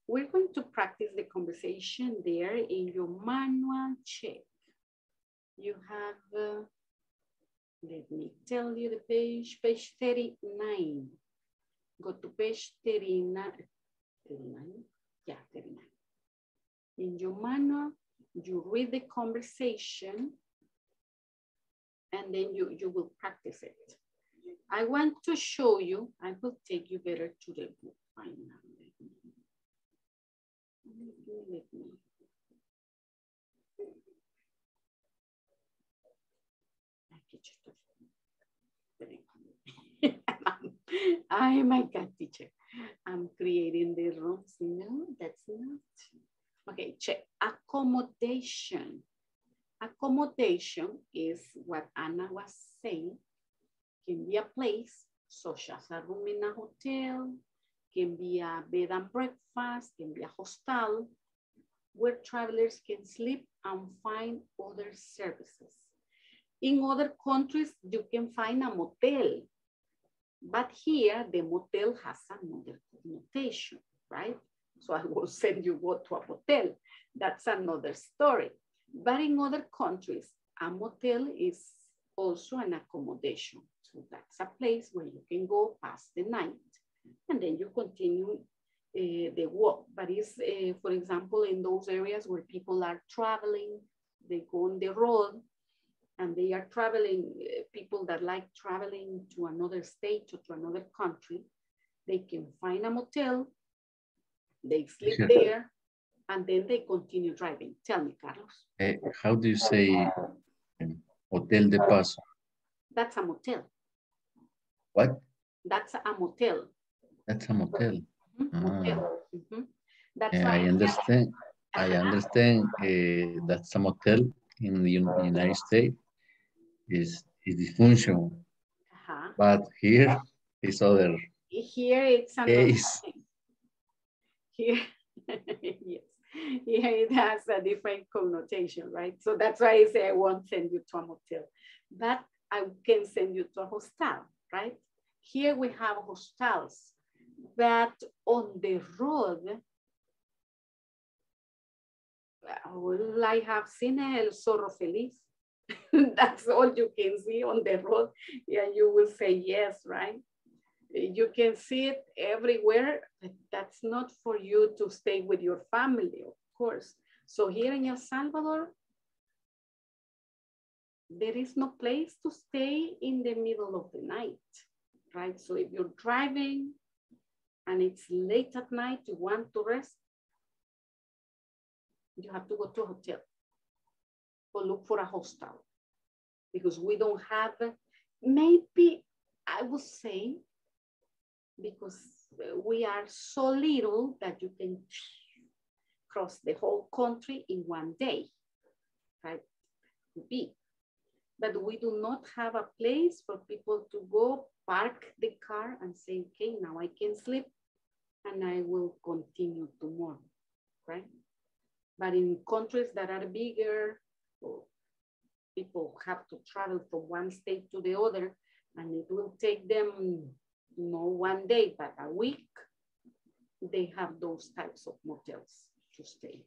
we're going to practice the conversation there in your manual check. You have, let me tell you the page 39. Go to page 39. 39? Yeah, 39. In your manual, you read the conversation and then you will practice it. I want to show you, I will take you better to the book right now. Let me. I my God, teacher. I'm creating the rooms. No, that's not. Okay, check. Accommodation. Accommodation is what Anna was saying. Can be a place such as a room in a hotel, can be a bed and breakfast, can be a hostel, where travelers can sleep and find other services. In other countries, you can find a motel, but here the motel has another connotation, right? So I will send you go to a motel. That's another story. But in other countries, a motel is also an accommodation. So that's a place where you can go pass the night and then you continue the walk. But it's, for example, in those areas where people are traveling, they go on the road and they are traveling, people that like traveling to another state or to another country, they can find a motel, they sleep there, and then they continue driving. Tell me, Carlos. How do you say Hotel de Paso? That's a motel. What? That's a motel. That's a motel. Mm-hmm. Motel. Mm-hmm. That's I understand. I understand that's a motel in the United States is the function. Uh-huh. But here is other. Here it's another thing. Here. Yes. Yeah, it has a different connotation, right? So that's why I say I won't send you to a motel, but I can send you to a hostel, right? Here we have hostels, but on the road, well, I have seen El Zorro Feliz. That's all you can see on the road. Yeah, you will say yes, right? You can see it everywhere, but that's not for you to stay with your family, of course. So here in El Salvador, there is no place to stay in the middle of the night, right? So if you're driving and it's late at night, you want to rest, you have to go to a hotel or look for a hostel because we don't have, maybe I would say, because we are so little that you can cross the whole country in one day, right? Could be. But we do not have a place for people to go park the car and say, okay, now I can sleep and I will continue tomorrow, right? But in countries that are bigger, people have to travel from one state to the other and it will take them no one day, but a week, they have those types of motels to stay.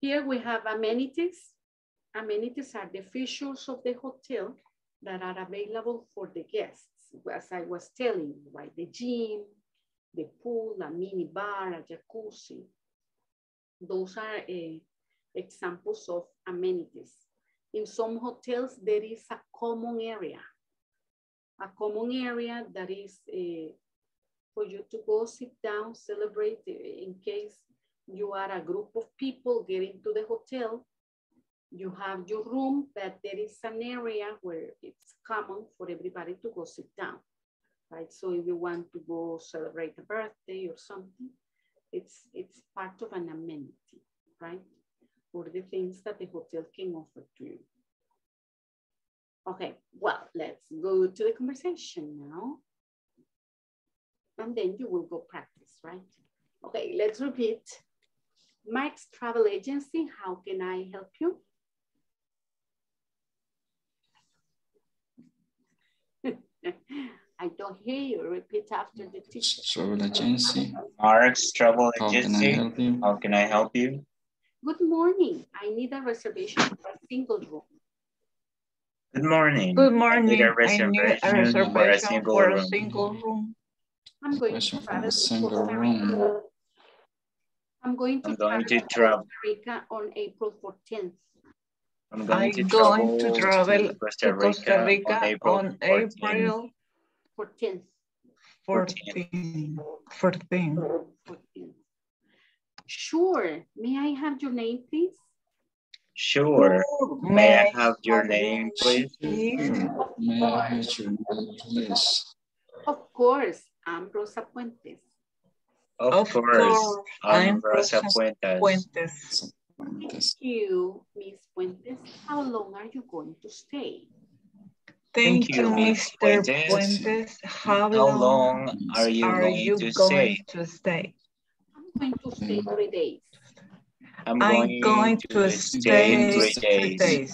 Here we have amenities. Amenities are the features of the hotel that are available for the guests. As I was telling you, right? The gym, the pool, a mini bar, a jacuzzi. Those are examples of amenities. In some hotels, there is a common area. A common area that is for you to go sit down, celebrate in case you are a group of people getting to the hotel. You have your room, but there is an area where it's common for everybody to go sit down, right? So if you want to go celebrate a birthday or something, it's part of an amenity, right? Or the things that the hotel can offer to you. Okay, well, let's go to the conversation now. And then you will go practice, right? Okay, let's repeat. Mark's Travel Agency, how can I help you? I don't hear you. Repeat after the teacher. Travel Agency. Mark's Travel Agency, how can I help you? Good morning. I need a reservation for a single room. Good morning. Good morning. I need a reservation for a single room. I'm going to travel to Costa Rica. I'm going to travel to Costa Rica on April 14th. I'm going to travel to Costa Rica on April 14th. Sure. May I have your name, please? Sure. May I have your name, please? May I have your name, please? Of course, I'm Rosa Puentes. Of course, I'm Rosa Puentes. Puentes. Thank you, Ms. Puentes. How long are you going to stay? Thank you, Mr. Puentes. How long are you going to stay? I'm going to stay 3 days. I'm going to stay 3 days.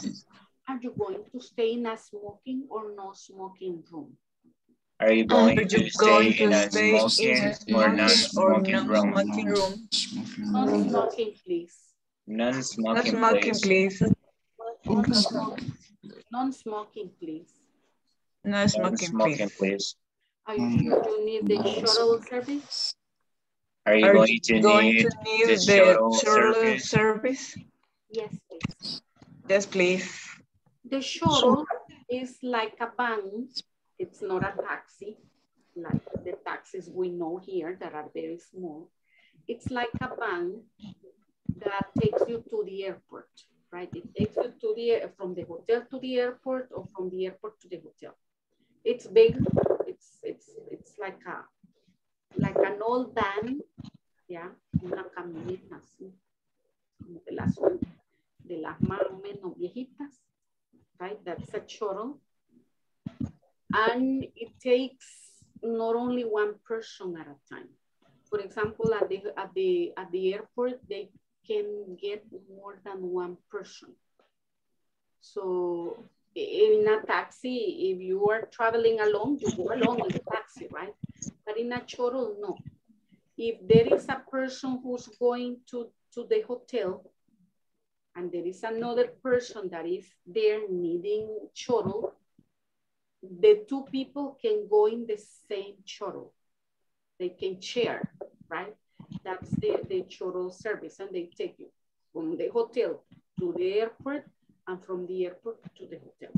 Are you going to stay in a smoking or no smoking room? Are you going to stay in a smoking or non-smoking room? Non-smoking, please. Non-smoking, please. Non-smoking, please. Non-smoking, please. Are you need the shuttle service? Are you going to need the shuttle service? Yes, please. Yes, please. The shuttle is like a van. It's not a taxi, like the taxis we know here that are very small. It's like a van that takes you to the airport, right? It takes you to the, from the hotel to the airport or from the airport to the hotel. It's big, it's like an old van, yeah? Una camioneta así, como de las, más o menos viejitas, right? That's a shuttle. And it takes not only one person at a time. For example, at the airport, they can get more than one person. So in a taxi, if you are traveling alone, you go alone with the taxi, right? But in a shuttle, no. If there is a person who's going to the hotel, and there is another person that is there needing shuttle, the two people can go in the same shuttle. They can share, right? That's the shuttle service, and they take you from the hotel to the airport and from the airport to the hotel.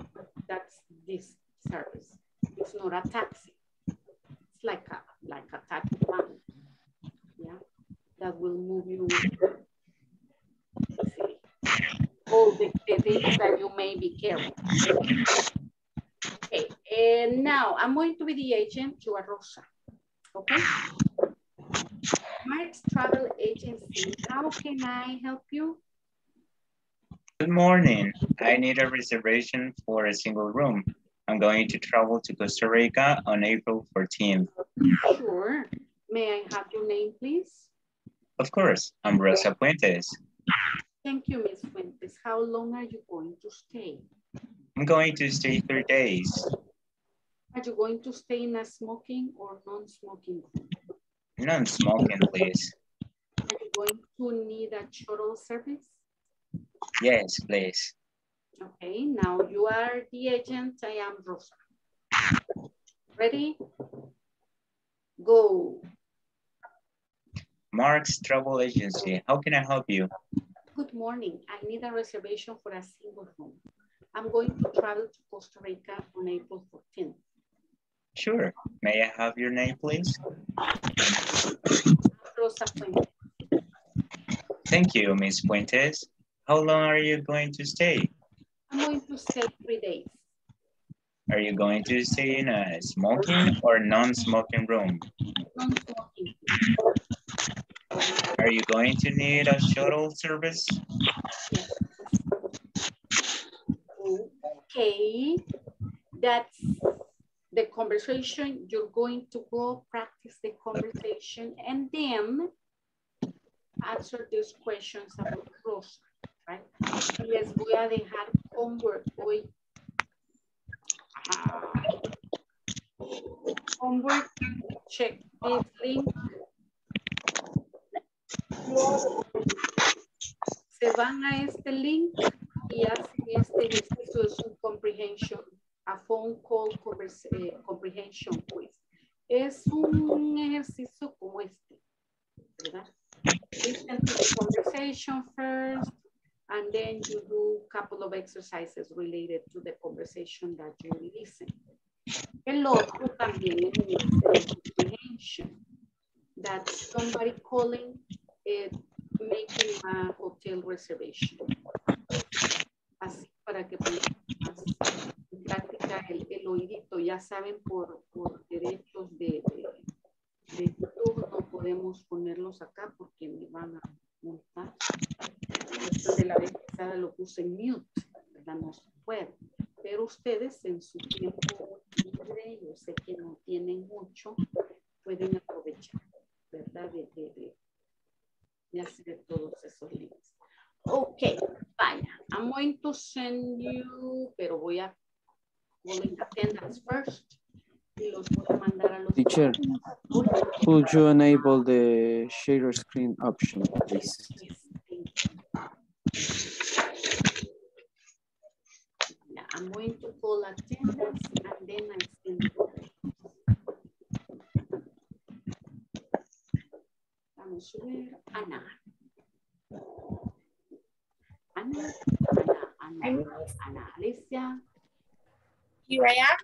That's this service. It's not a taxi. It's like a taxi van, yeah? That will move you all the things that you may be carrying. Okay, and now I'm going to be the agent to Rosa, okay? Mark's Travel Agency, how can I help you? Good morning. I need a reservation for a single room. I'm going to travel to Costa Rica on April 14th. Sure. May I have your name, please? Of course. I'm Rosa Puentes. Thank you, Ms. Puentes. How long are you going to stay? I'm going to stay 3 days. Are you going to stay in a smoking or non-smoking room? Non-smoking, please. Are you going to need a shuttle service? Yes, please. Okay, now you are the agent. I am Rosa. Ready? Go. Mark's Travel Agency, how can I help you? Good morning. I need a reservation for a single room. I'm going to travel to Costa Rica on April 14th. Sure. May I have your name, please? Rosa Puentes. Thank you, Ms. Puentes. How long are you going to stay? I'm going to stay 3 days. Are you going to stay in a smoking or non-smoking room? Non-smoking. Are you going to need a shuttle service? Yes. Okay, that's the conversation. You're going to go practice the conversation and then answer these questions about Rosa, right? Les voy a dejar homework hoy. Homework, check this link. Se van a este link y hacen este ejercicio, es un comprehension, a phone call comprehension quiz. Es un ejercicio como este, ¿verdad? Listen to the conversation first, and then you do a couple of exercises related to the conversation that you listen. El otro también es comprehension, that somebody calling it, making a hotel reservation. Así para que pongan en práctica el oídito. Ya saben, por derechos de YouTube no podemos ponerlos acá porque me van a multar. después de la vez pasada lo puse en mute, ¿verdad? No se puede. Pero ustedes en su tiempo libre, yo sé que no tienen mucho, pueden aprovechar, ¿verdad? De hacer todos esos links. Okay, vaya. I'm going to send you, pero voy a calling attendance first. Y los voy a mandar a los... Teacher, could you enable the share screen option, please? Yeah, I'm going to call attendance and then I send you. Vamos a ver, Ana. Ana, Alicia. Here I am.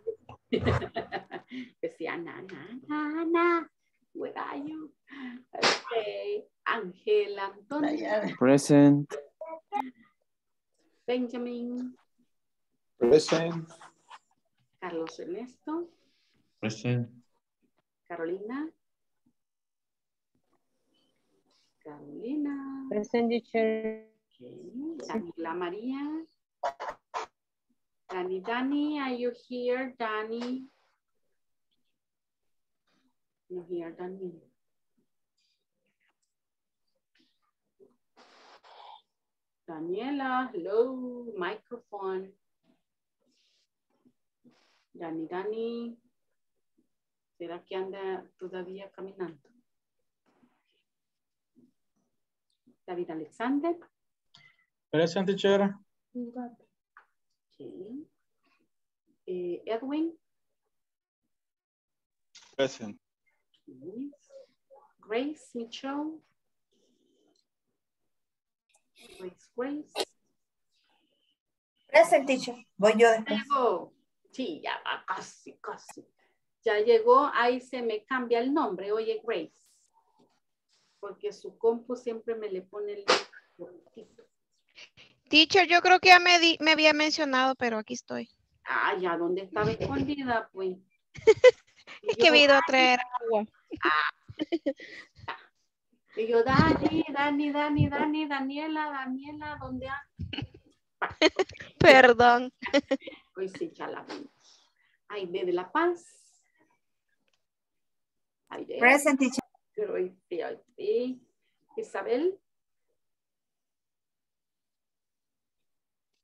Ana, where are you? Okay, Angela, Antonia. Present. Benjamin. Present. Carlos Ernesto. Present. Carolina. Present, teacher. Daniela María. Dani, are you here, Dani? You here, Dani? Daniela, hello, microphone. Dani, ¿será que anda todavía caminando? David Alexander. Present, teacher. Okay. Edwin. Present. Okay. Grace Mitchell. Grace. Present, teacher. Voy yo después. Llegó. Sí, ya va casi. Ya llegó, ahí se me cambia el nombre, oye Grace. Porque su compu siempre me le pone el cortito. Teacher, yo creo que ya me había mencionado, pero aquí estoy. Ah, ya, ¿dónde estaba escondida, pues? Es que vino a traer agua. Y yo, Dani, Daniela, ¿dónde ha? Perdón. Hoy sí, chalabón. Ay, de la paz. Present, teacher. Pero hoy sí. Isabel.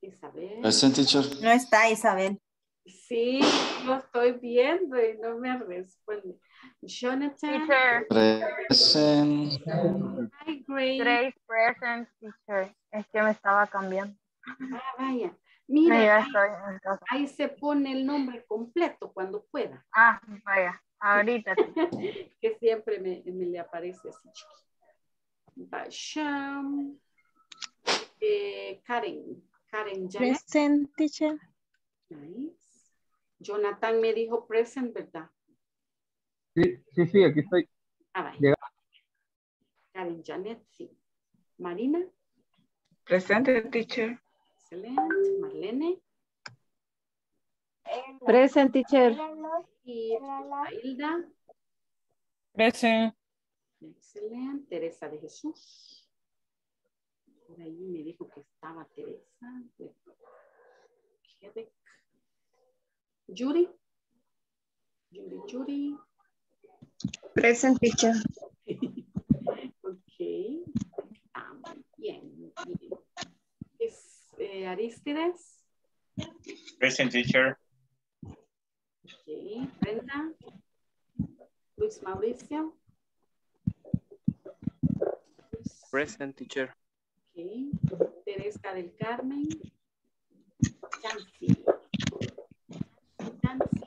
Isabel. Present, teacher. No está Isabel. Sí, lo estoy viendo y no me responde. Jonathan. Teacher. Present. Hi, Grace. Present, teacher. Es que me estaba cambiando. Ah, vaya. Mira, ahí se pone el nombre completo cuando pueda. Ah, vaya. Ahorita. Que siempre me le aparece así. Basham. Karen Janet. Present, teacher. Nice. Jonathan me dijo present, ¿verdad? Sí, aquí estoy. Ah, vale. Karen Janet, sí. Marina. Present, teacher. Excelente. Marlene. Present, teacher. Y Hilda. Present. Excelente. Teresa de Jesús. Por ahí me dijo que estaba Teresa. Yuri. Present, teacher. Ok. Bien. ¿Es Aristides? Present, teacher. Ok. Brenda. Luis Mauricio. Present, teacher. Okay. Teresa del Carmen. Nancy,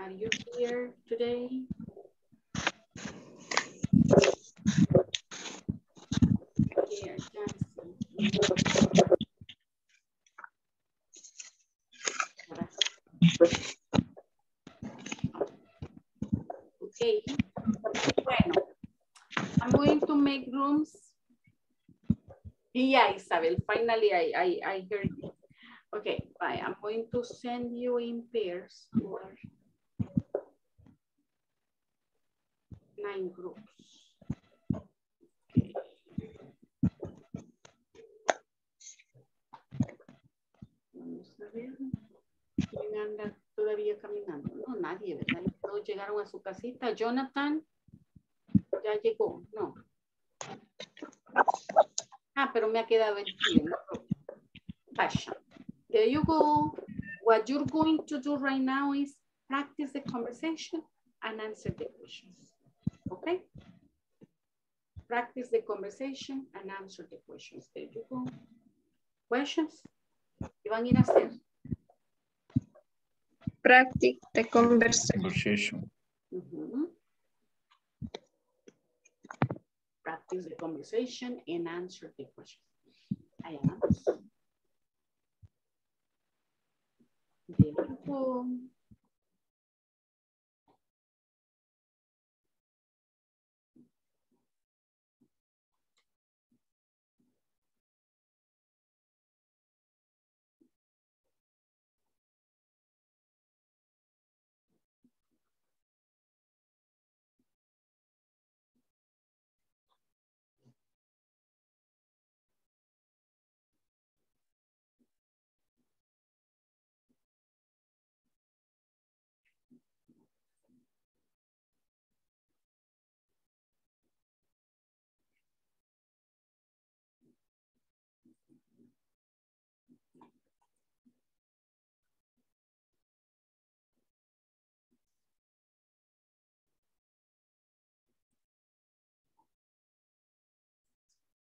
are you here today? Here, Nancy. Okay. Bueno, I'm going to make rooms. Yeah, Isabel, finally I heard you. Okay, I am going to send you in pairs or 9 groups. Okay. ¿Quién anda todavía caminando? No, nadie, ¿verdad? Todos llegaron a su casita. Jonathan ya llegó, no. Ah, pero me ha quedado el tío. Passion. There you go. What you're going to do right now is practice the conversation and answer the questions. Okay? Practice the conversation and answer the questions. There you go. Questions? ¿Qué van a ir a hacer? Practice the conversation. Mm-hmm. Practice the conversation and answer the question. I am. There you go.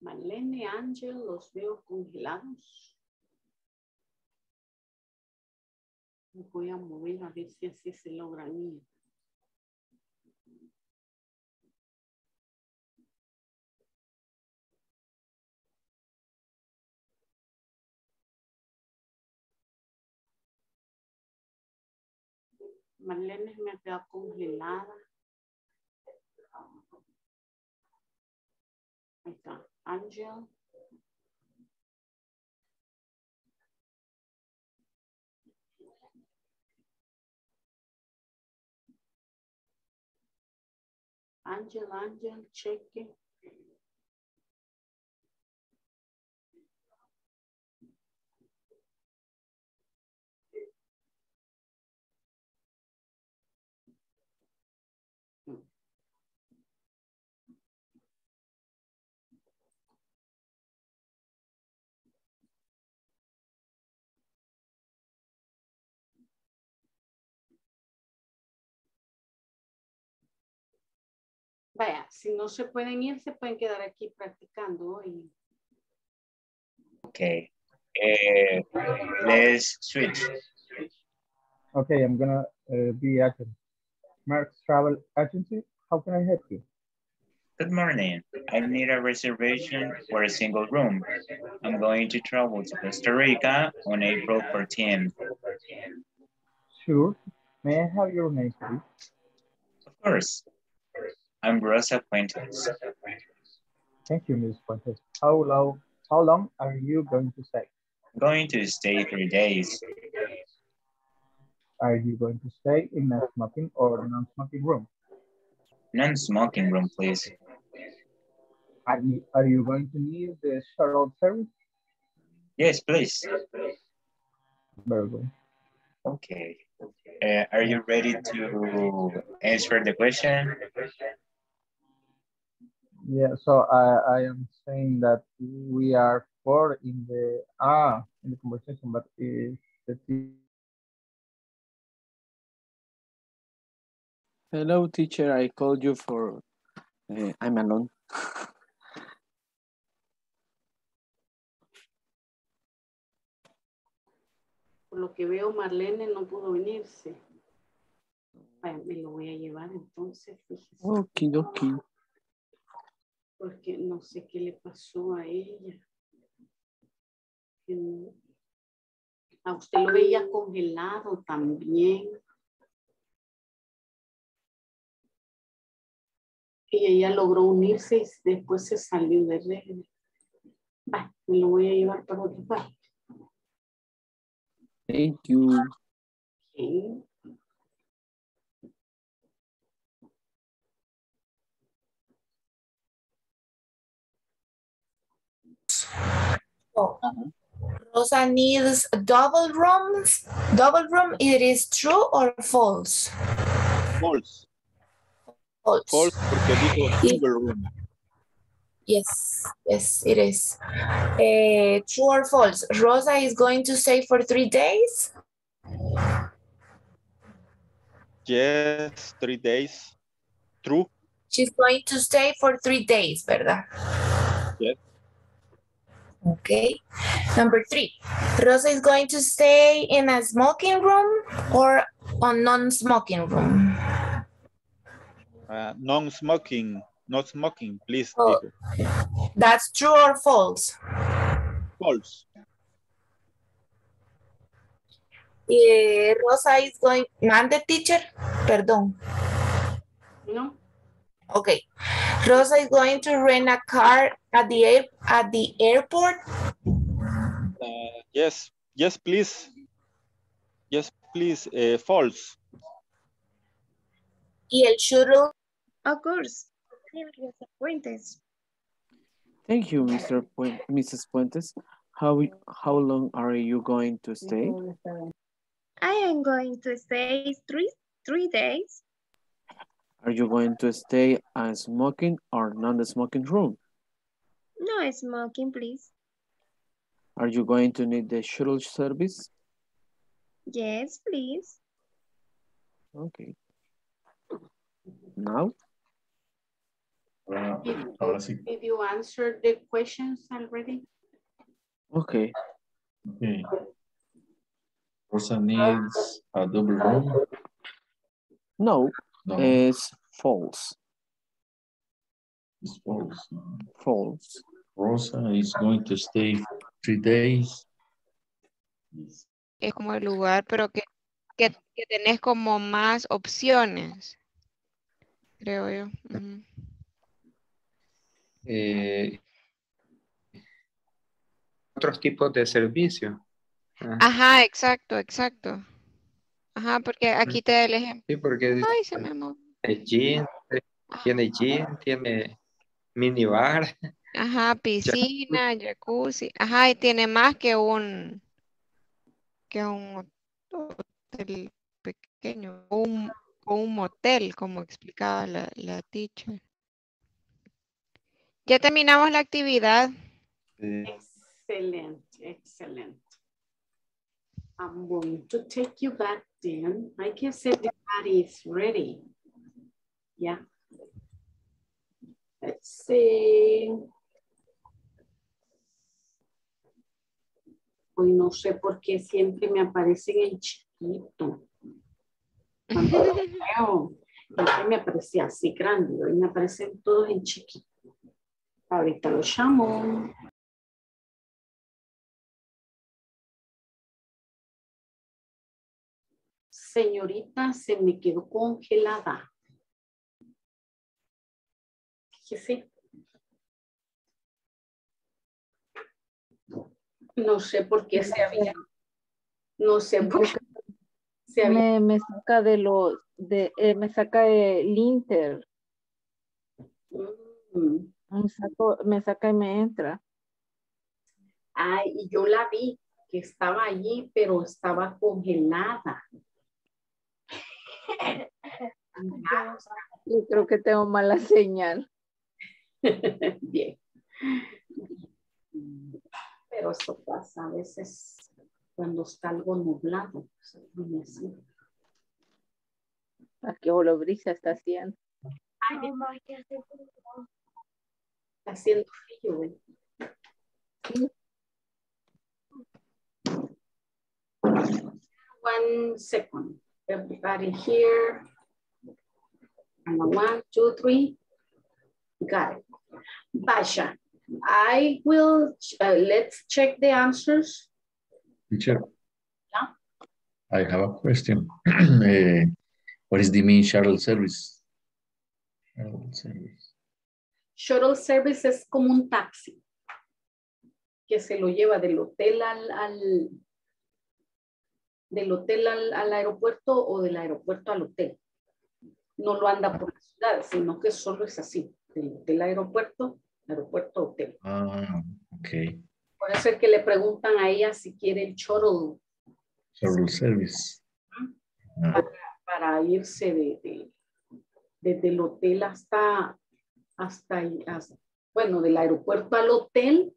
Marlene, Ángel, los veo congelados. Voy a mover a ver si así se logra ir. Marlene me ha quedado congelada. Ahí está. Angel. Angel, check it. Vaya, si no se pueden ir, se pueden quedar aquí practicando hoy. Okay. Let's switch. Okay, I'm gonna be at Mark's Travel Agency. How can I help you? Good morning. I need a reservation for a single room. I'm going to travel to Costa Rica on April 14th. Sure. May I have your name, please? Of course. I'm Rosa Puentes. Thank you, Ms. Puentes. How long are you going to stay? I'm going to stay 3 days. Are you going to stay in a smoking or non-smoking room? Non-smoking room, please. Are you going to need the shuttle service? Yes, please. Very good. Okay. Are you ready to answer the question? Yeah, so I am saying that we are four in the conversation, but Hello, teacher. I called you for I'm alone. Por lo que veo, Marlene no pudo venirse. Me lo voy a llevar entonces. Fíjese. Okidoki. Porque no sé qué le pasó a ella. A usted lo veía congelado también. Y ella logró unirse y después se salió de regla. Me lo voy a llevar para otro país. Thank you. Okay. Rosa needs double rooms. Double room, it is true or false? False. False. False porque dijo single room. Yes, yes, it is. True or false? Rosa is going to stay for 3 days? Yes, 3 days. True. She's going to stay for 3 days, ¿verdad? Yes. Okay. Number 3. Rosa is going to stay in a smoking room or a non-smoking room? Non-smoking. Not smoking, please. Oh, that's true or false? False. Rosa is going, not the teacher, perdón. No. Okay. Rosa is going to rent a car at the airport. Yes. Yes, please. Yes, please. False. Y el shuttle. Of course. Puentes. Thank you, Mrs. Puentes. How long are you going to stay? I am going to stay three days. Are you going to stay in smoking or non-smoking room? No smoking, please. Are you going to need the shuttle service? Yes, please. Okay. Now? Did you answer the questions already? Okay. Okay. Rosa needs a double room. No, no. It's false. It's false. False. Rosa is going to stay for 3 days. Es como el lugar, pero que tenés como más opciones, creo yo. Mm-hmm. Otros tipos de servicio. Ajá, exacto, exacto. Ajá, porque aquí te da el ejemplo. Sí, porque ay, se me movió. Gym, tiene gym, tiene minibar. Ajá, piscina, jacuzzi. Ajá, y tiene más que un hotel pequeño, un motel, como explicaba la teacher. Ya terminamos la actividad. Excelente, excelente. I'm going to take you back then. I can say the party is ready. Yeah. Let's see. Hoy no sé por qué siempre me aparecen en chiquito. Cuando lo veo, antes me aparecía así grande. Hoy me aparecen todos en chiquito. Ahorita lo llamo. Señorita, se me quedó congelada. Fíjese. No sé por qué se había. No sé por qué se había. Me saca de lo. Me saca el Inter. Mm. Me saca y me entra. Ay, y yo la vi que estaba allí, pero estaba congelada. Yo creo que tengo mala señal. Bien. Pero eso pasa a veces cuando está algo nublado. Aquí olo brisa está haciendo. Ay, está haciendo frío, ¿eh? Sí. One second. Everybody here. And 1, 2, 3. Got it. Basha, I will, let's check the answers. Teacher, yeah? I have a question. What is the mean shuttle service? Shuttle service. Shuttle service es como un taxi que se lo lleva del hotel al aeropuerto o del aeropuerto al hotel. No lo anda por la ciudad, sino que solo es así, del aeropuerto, aeropuerto, hotel. Ah, ok. Por puede ser que le preguntan a ella si quiere el shuttle. Shuttle service. Para irse desde el hotel hasta, bueno, del aeropuerto al hotel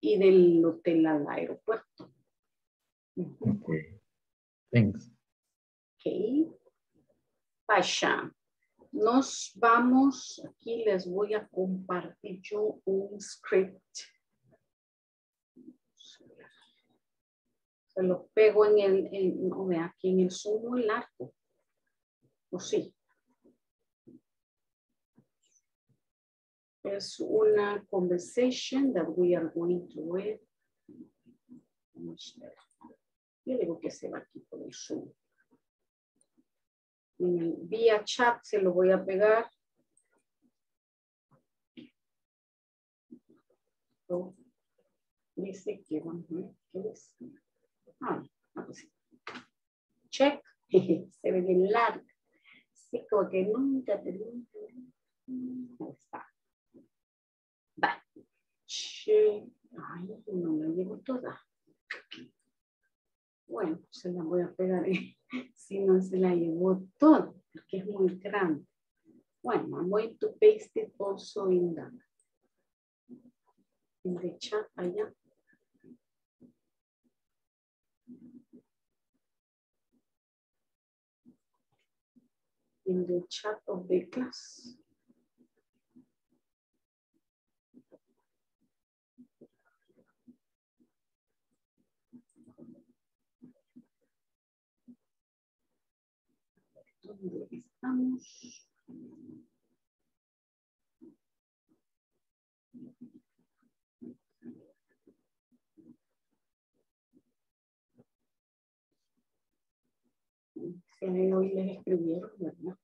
y del hotel al aeropuerto. Okay. Thanks. Ok. Pasha. Nos vamos, aquí les voy a compartir yo un script. Se lo pego en aquí en el Zoom muy largo. O sí. Es una conversation that we are going to read. Vamos a ver. Yo digo que se va aquí por el Zoom. Vía chat se lo voy a pegar. Oh, dice que vamos a ver qué es. Ah, pues, check. Se ve bien largo. Sí, como que nunca termina. Ahí está. Va. Ay, no me llevo toda. Bueno, se la voy a pegar. Si no se la llevó todo, porque es muy grande. Bueno, I'm going to paste it also in the chat allá. In the chat of the class. ¿Dónde estamos? Hoy les escribieron, ¿verdad?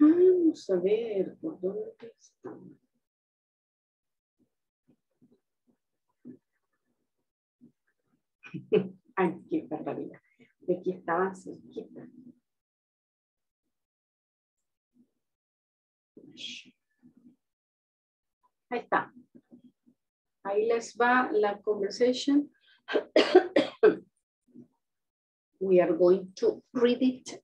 Vamos a ver por dónde estamos. Ay, qué barbaridad. De aquí estaba cerquita. Ahí está. Ahí les va la conversation. We are going to read it.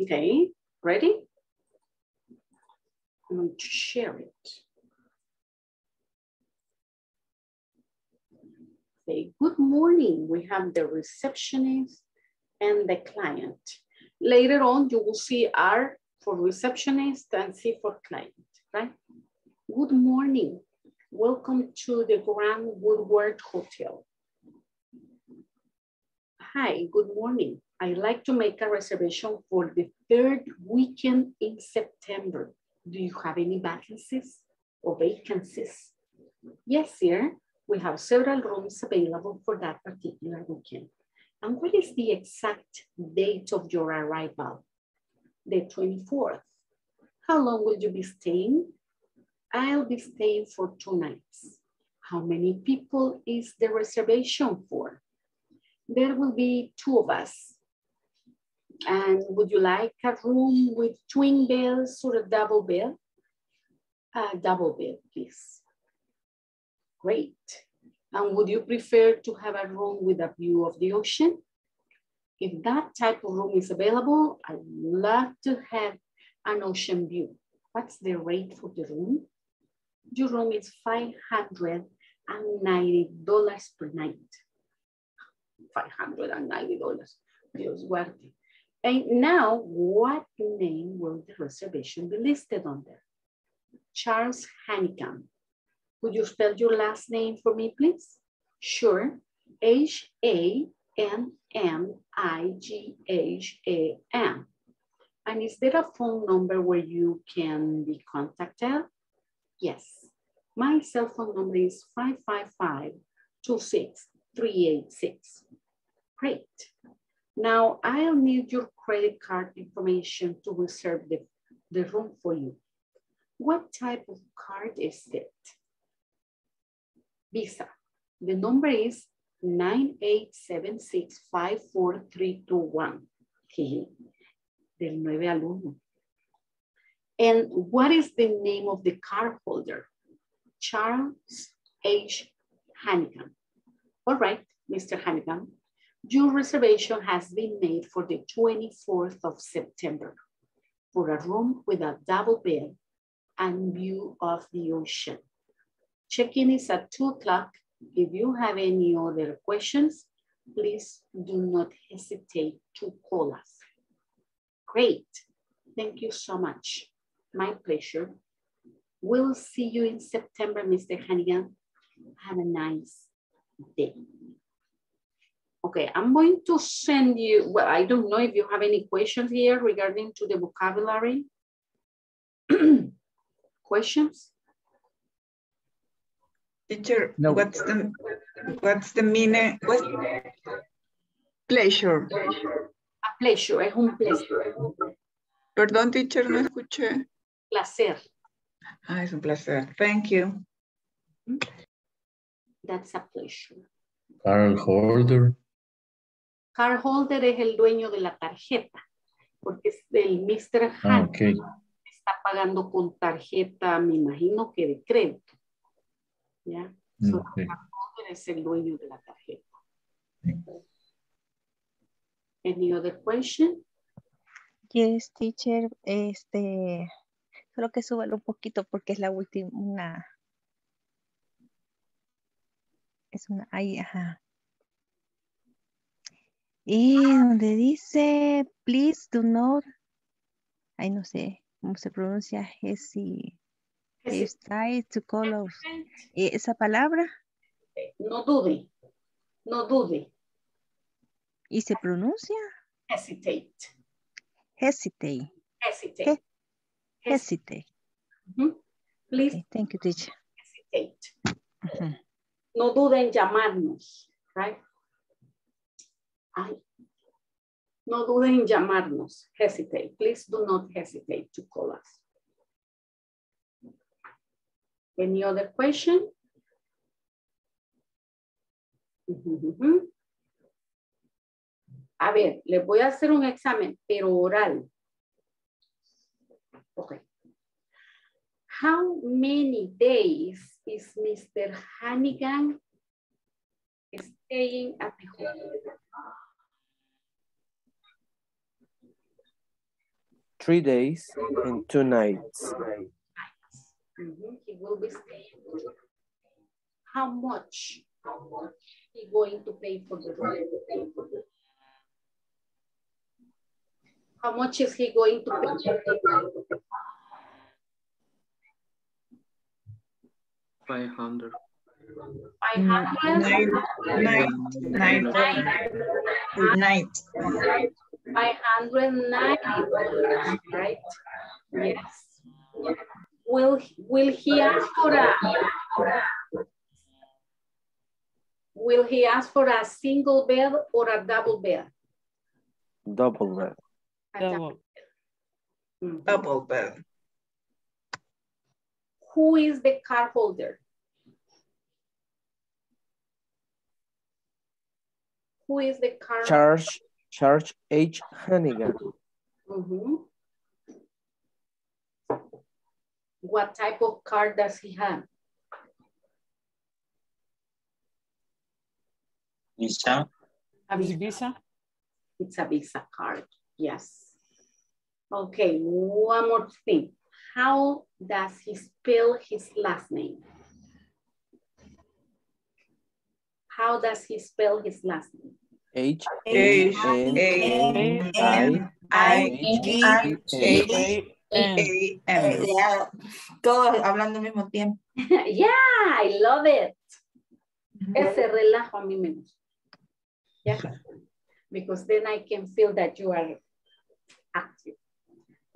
Okay, ready? I'm going to share it. Say, good morning. We have the receptionist and the client. Later on, you will see R for receptionist and C for client, right? Good morning. Welcome to the Grand Woodward Hotel. Hi, good morning. I'd like to make a reservation for the third weekend in September. Do you have any vacancies? Yes, sir. We have several rooms available for that particular weekend. And what is the exact date of your arrival? The 24th. How long will you be staying? I'll be staying for 2 nights. How many people is the reservation for? There will be 2 of us. And would you like a room with twin beds or a double bed? A double bed, please. Great. And would you prefer to have a room with a view of the ocean? If that type of room is available, I'd love to have an ocean view. What's the rate for the room? Your room is $590 per night. $590. Dios guarde. And now, what name will the reservation be listed under? Charles Hannigan. Would you spell your last name for me, please? Sure. H-A-N-N-I-G-H-A-N. And is there a phone number where you can be contacted? Yes. My cell phone number is 555-26386. Great. Now I'll need your credit card information to reserve the room for you. What type of card is it? Visa. The number is 9876543321. Del 9 al 1. And what is the name of the card holder? Charles H. Hannigan. All right, Mr. Hannigan, your reservation has been made for the 24th of September for a room with a double bed and view of the ocean. Check-in is at 2 o'clock. If you have any other questions, please do not hesitate to call us. Great, thank you so much. My pleasure. We'll see you in September, Mr. Hannigan. Have a nice day. Okay, I'm going to send you, well, I don't know if you have any questions here regarding to the vocabulary. Questions? Teacher, no. what's the meaning? What? Pleasure. A pleasure, es un placer. Perdón, teacher, no escuché. Placer. Ah, es un placer. Thank you. That's a pleasure. Card holder. Card holder es el dueño de la tarjeta, porque es del Mr. Hannigan. Okay. Está pagando con tarjeta, me imagino que de crédito. Yeah. So okay. Es el dueño de la tarjeta. Okay. Any other question? Yes, teacher. Solo que súbalo un poquito porque es la última. Es una ahí, ajá. Y donde dice, please do not. Ahí no sé cómo se pronuncia. It's time to call us. Esa palabra. No dude. ¿Y se pronuncia? Hesitate. Mm-hmm. Please. Okay, thank you, teacher. Hesitate. Uh-huh. No duden en llamarnos, right? No duden en llamarnos. Hesitate. Please do not hesitate to call us. Any other question? A ver, les voy a hacer un examen, pero oral. Okay. How many days is Mr. Hannigan staying at the hotel? 3 days and 2 nights. Mm-hmm. He will be staying. How much he going to pay for the room? How much is he going to pay for the room? 500. 500? Night. 509, right? Yes. Will he ask for a single bed or a double bed? Double bed. Double bed. Who is the card holder? Charles H. Hannigan. Mm-hmm. What type of card does he have? Visa. Visa. It's a Visa card, yes. Okay, one more thing. How does he spell his last name? H-A-N-I-G-H-A-M. Yeah. Todos hablando al mismo tiempo. Yeah, I love it. Ese relajo a mí me gusta. Yeah. Because then I can feel that you are active.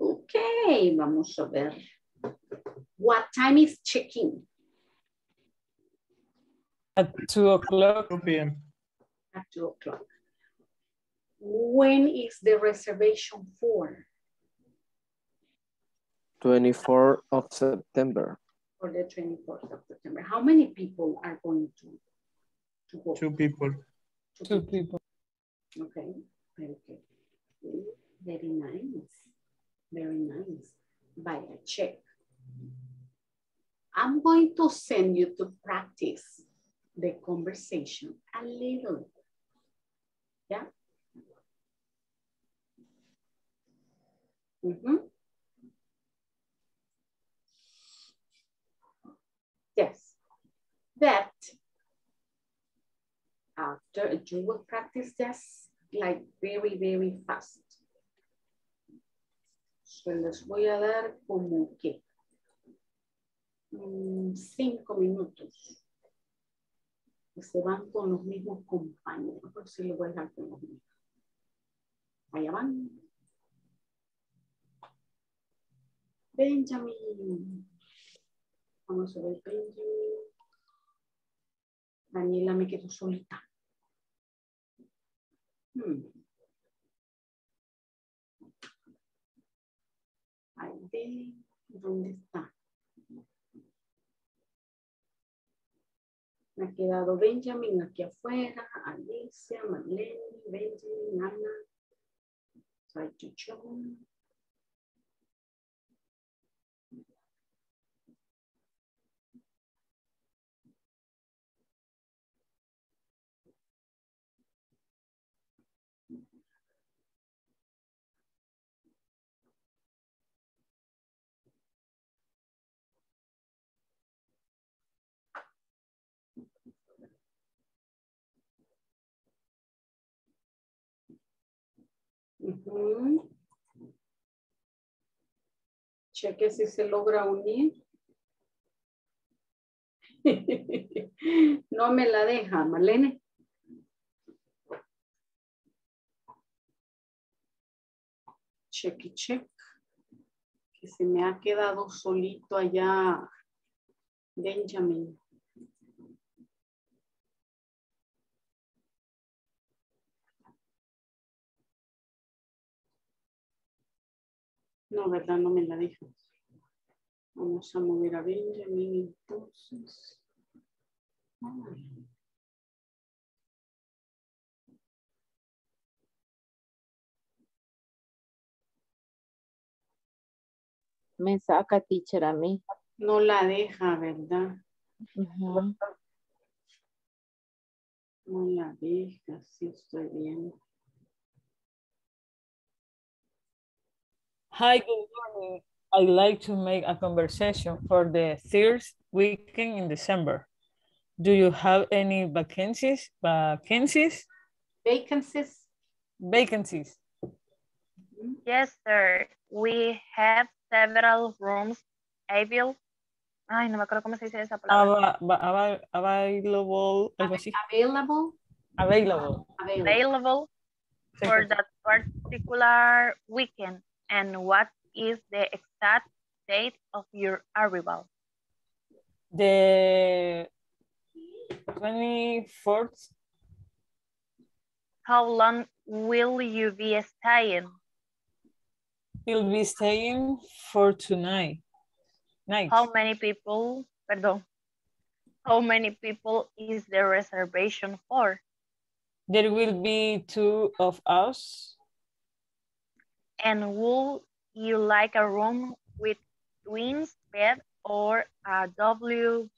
Okay, vamos a ver. What time is check-in? At 2 o'clock. 2 p.m. At 2 o'clock. When is the reservation for? 24th of September. For the 24th of September. How many people are going to go? 2 people. 2 people. Okay, very good. Very nice. Very nice. Vaya, check. I'm going to send you to practice the conversation a little, yeah? Mm-hmm. Yes, that after you will practice this like very, very fast. So les voy a dar como que 5 minutos. Que se van con los mismos compañeros. Pero sí les voy a dejar con los mismos. Allá van. Benjamin. Vamos a ver Benjamin. Daniela me quedó solita. Ahí ve, ¿dónde está? Me ha quedado Benjamin aquí afuera, Alicia, Marlene, Benjamin, Ana, Saichuchón. Uh-huh. Cheque si se logra unir. No me la deja, Marlene. Cheque, cheque. Que se me ha quedado solito allá, Benjamin. No, verdad, no me la dejan. Vamos a mover a Benjamin entonces. Ay. Me saca, teacher, a mí. No la deja, ¿verdad? Uh-huh. No la deja, sí estoy viendo. Hi, good morning. I'd like to make a conversation for the third weekend in December. Do you have any vacancies? Vacancies. Yes, sir. We have several rooms available. Ay, no me acuerdo cómo se dice esa palabra. Available for that particular weekend. And what is the exact date of your arrival? The 24th. How long will you be staying? We'll be staying for tonight. Nice. How many people is the reservation for? There will be 2 of us. And would you like a room with twins bed or a double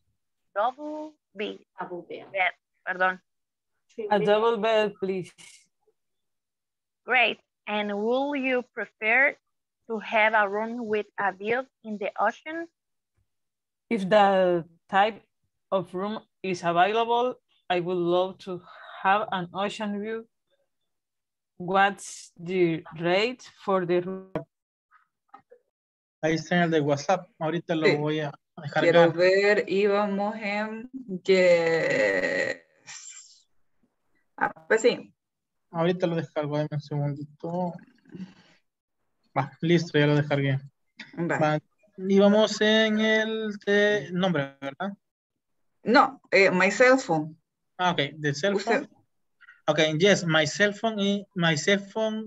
bed? Pardon. A double bed, please. Great. And would you prefer to have a room with a view in the ocean? If the type of room is available, I would love to have an ocean view. What's the rate for the room? Ahí está el de WhatsApp. Ahorita lo voy a dejar. Quiero ver, íbamos en que... pues sí. Ahorita lo descargo, dame un segundito. Va, listo, ya lo descargué. Va. Íbamos en el de nombre, ¿verdad? No, my cell phone. Ah, ok, de cell phone. Okay, yes, my cell phone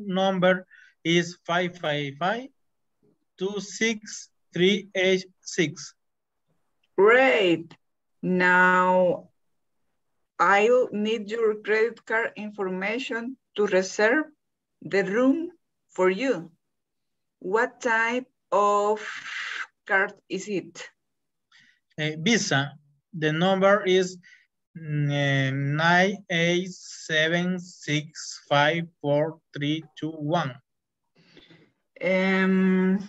number is 555-26386. Great. Now I'll need your credit card information to reserve the room for you. What type of card is it? Visa. The number is 987654321. And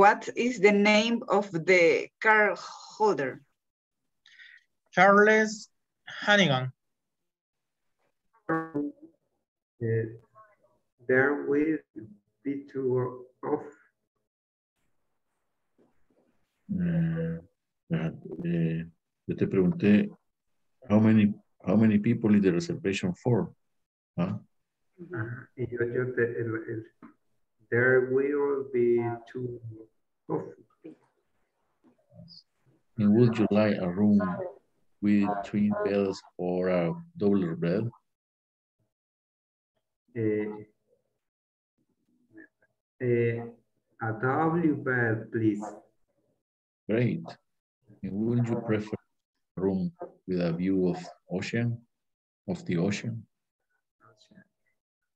what is the name of the card holder? Charles Hannigan. There will be two of yo te pregunté how many people is the reservation for? Huh? There will be two of. And would you like a room with twin beds or a double bed? A double bed, please. Great. And would you prefer a room with a view of ocean, of the ocean?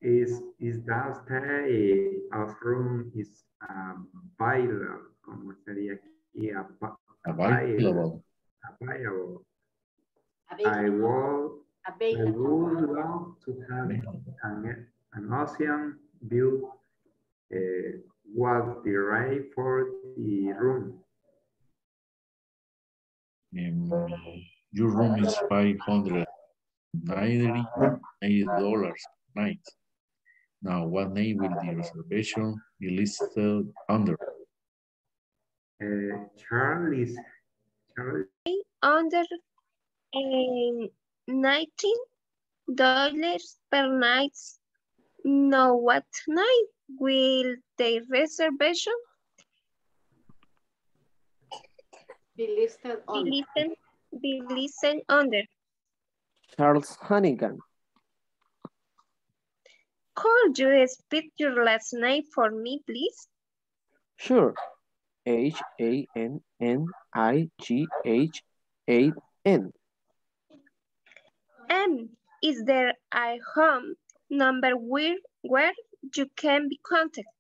Is that a room is available? Como sería aquí? Available. Available. I would love to have an ocean view. What's the right for the room? Your room is $598 a night. Now, what name will the reservation be listed under? Charlie. Under $19 per night. Now, what night will the reservation be listed under? Charles Hannigan. Could you repeat your last name for me, please? Sure. Hannigan. Is there a home number where you can be contacted?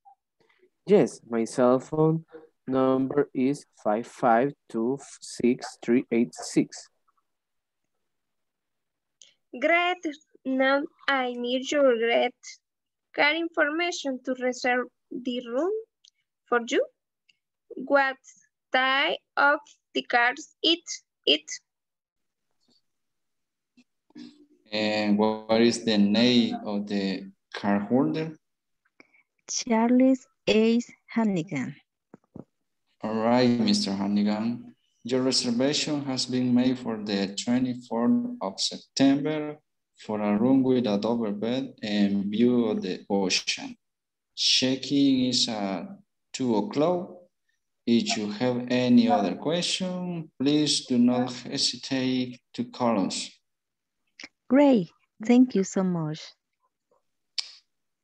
Yes, my cell phone number is 5526386. Great. Now I need your great card information to reserve the room for you. What type of the cards it? And what is the name of the card holder? Charles A. Hannigan. All right, Mr. Hannigan. Your reservation has been made for the 24th of September for a room with a double bed and view of the ocean. Check-in is at 2:00. If you have any other question, please do not hesitate to call us. Great, thank you so much.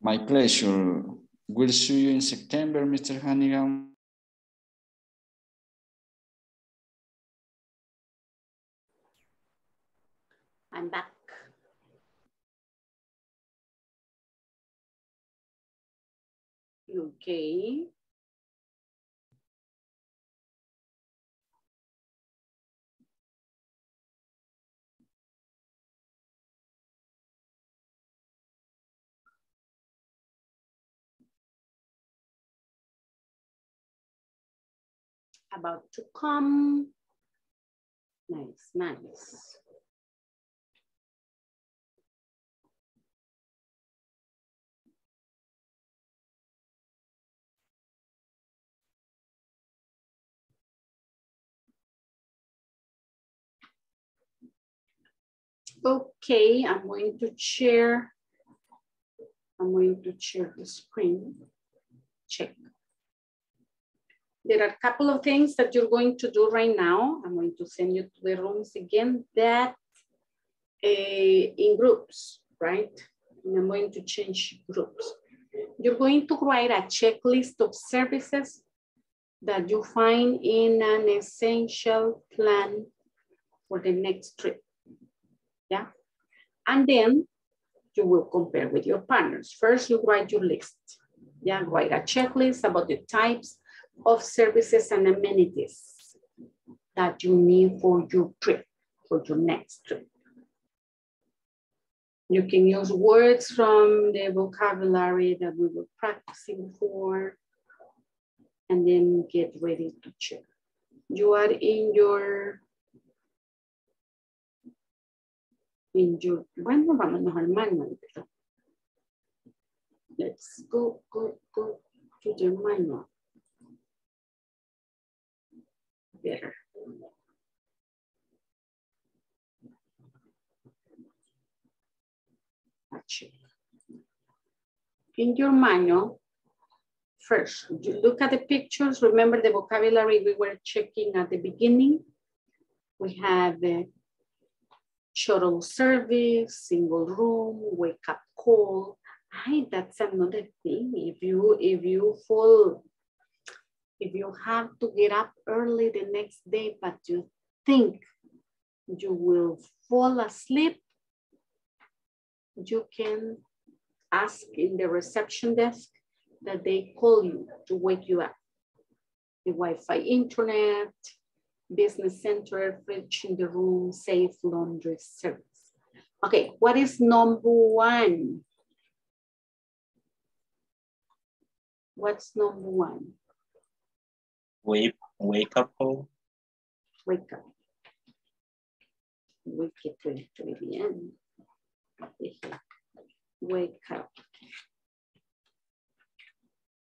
My pleasure. We'll see you in September, Mr. Hannigan. I'm back. Okay. About to come. Nice, nice. Okay, I'm going to share the screen. Check. There are a couple of things that you're going to do right now. I'm going to send you to the rooms again that in groups, right? And I'm going to change groups. You're going to write a checklist of services that you find in an essential plan for the next trip. Yeah. And then you will compare with your partners. First, you write your list. Yeah, write a checklist about the types of services and amenities that you need for your trip, for your next trip. You can use words from the vocabulary that we were practicing for, and then get ready to check. You are in your, bueno, vámonos al manual. Let's go to the manual. Better. In your manual, first, you look at the pictures. Remember the vocabulary we were checking at the beginning. We have shuttle service, single room, wake up call. Hi, that's another thing. If you have to get up early the next day, but you think you will fall asleep, you can ask in the reception desk that they call you to wake you up. The Wi-Fi internet, business center, fridge in the room, safe laundry service. Okay, what is number one? What's number one? Wake up call. Wake up. Wake up.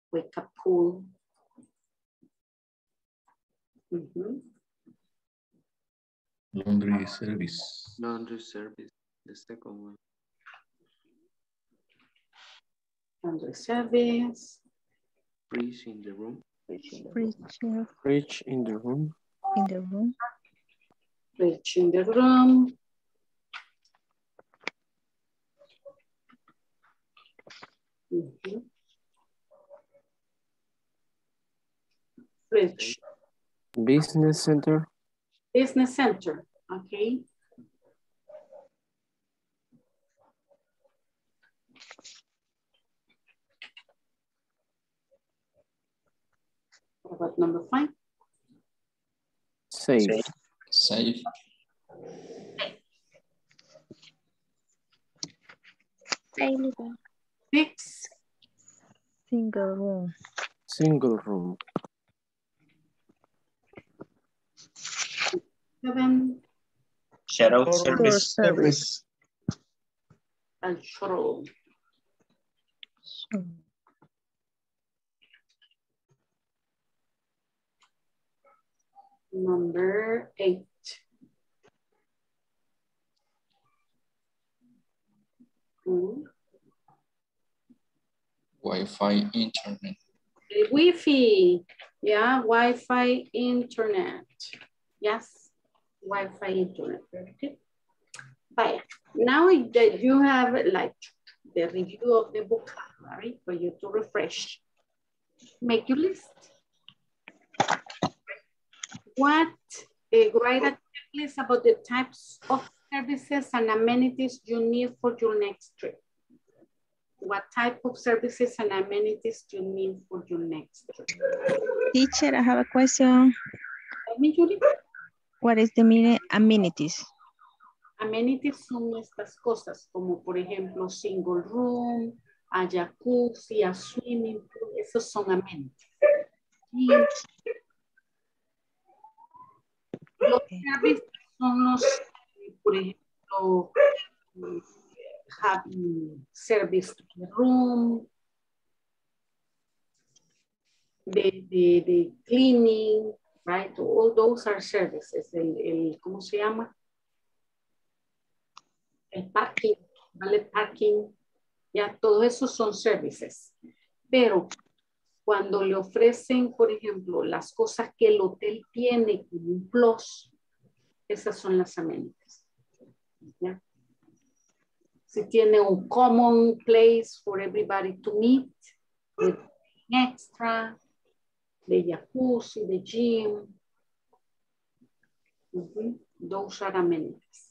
Wake up call. Mm-hmm. Laundry service. Laundry service. The second one. Laundry service. Fridge in the room. Fridge in the room. Fridge in the room. Mm-hmm. Fridge. Business center. Business center, okay. What about number 5? Safe. Safe. Safe. 6. Single room. Single room. 7. Shuttle service. And shuttle. Number 8. Wi-Fi internet. Wi-Fi, yeah, Wi-Fi internet. Yes, Wi-Fi internet. Okay. But now that you have like the review of the book, right, for you to refresh, make your list. Write a checklist about the types of services and amenities you need for your next trip. What type of services and amenities you need for your next trip? Teacher, I have a question. What is the meaning amenities? Amenities son estas cosas, como por ejemplo single room, a jacuzzi, a swimming pool, esos son amenities. Y los servicios son los, por ejemplo, having service to the room, the cleaning, right? All those are services. ¿Cómo se llama? El parking, ¿vale? Parking, ya, todos esos son services. Pero cuando le ofrecen, por ejemplo, las cosas que el hotel tiene como un plus, esas son las amenities. ¿Ya? Si tiene un common place for everybody to meet, with extra, the jacuzzi, the gym. Mm-hmm. Those are amenities.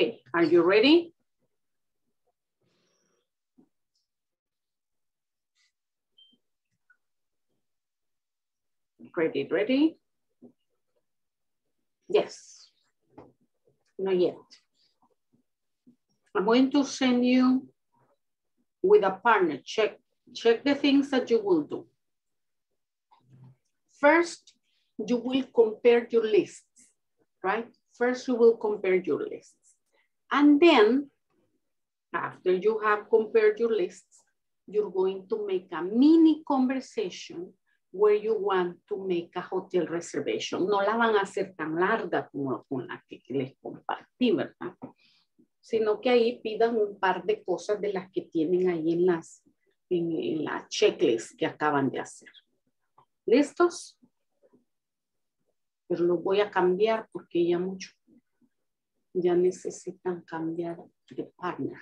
Okay, are you ready? Ready? Yes, not yet. I'm going to send you with a partner. Check the things that you will do. First, you will compare your lists, right? First, you will compare your lists. And then, after you have compared your lists, you're going to make a mini conversation where you want to make a hotel reservation. No la van a hacer tan larga como con la que les compartí, ¿verdad? Sino que ahí pidan un par de cosas de las que tienen ahí en la checklist que acaban de hacer. ¿Listos? Pero lo voy a cambiar porque ya mucho, ya necesitan cambiar de partner.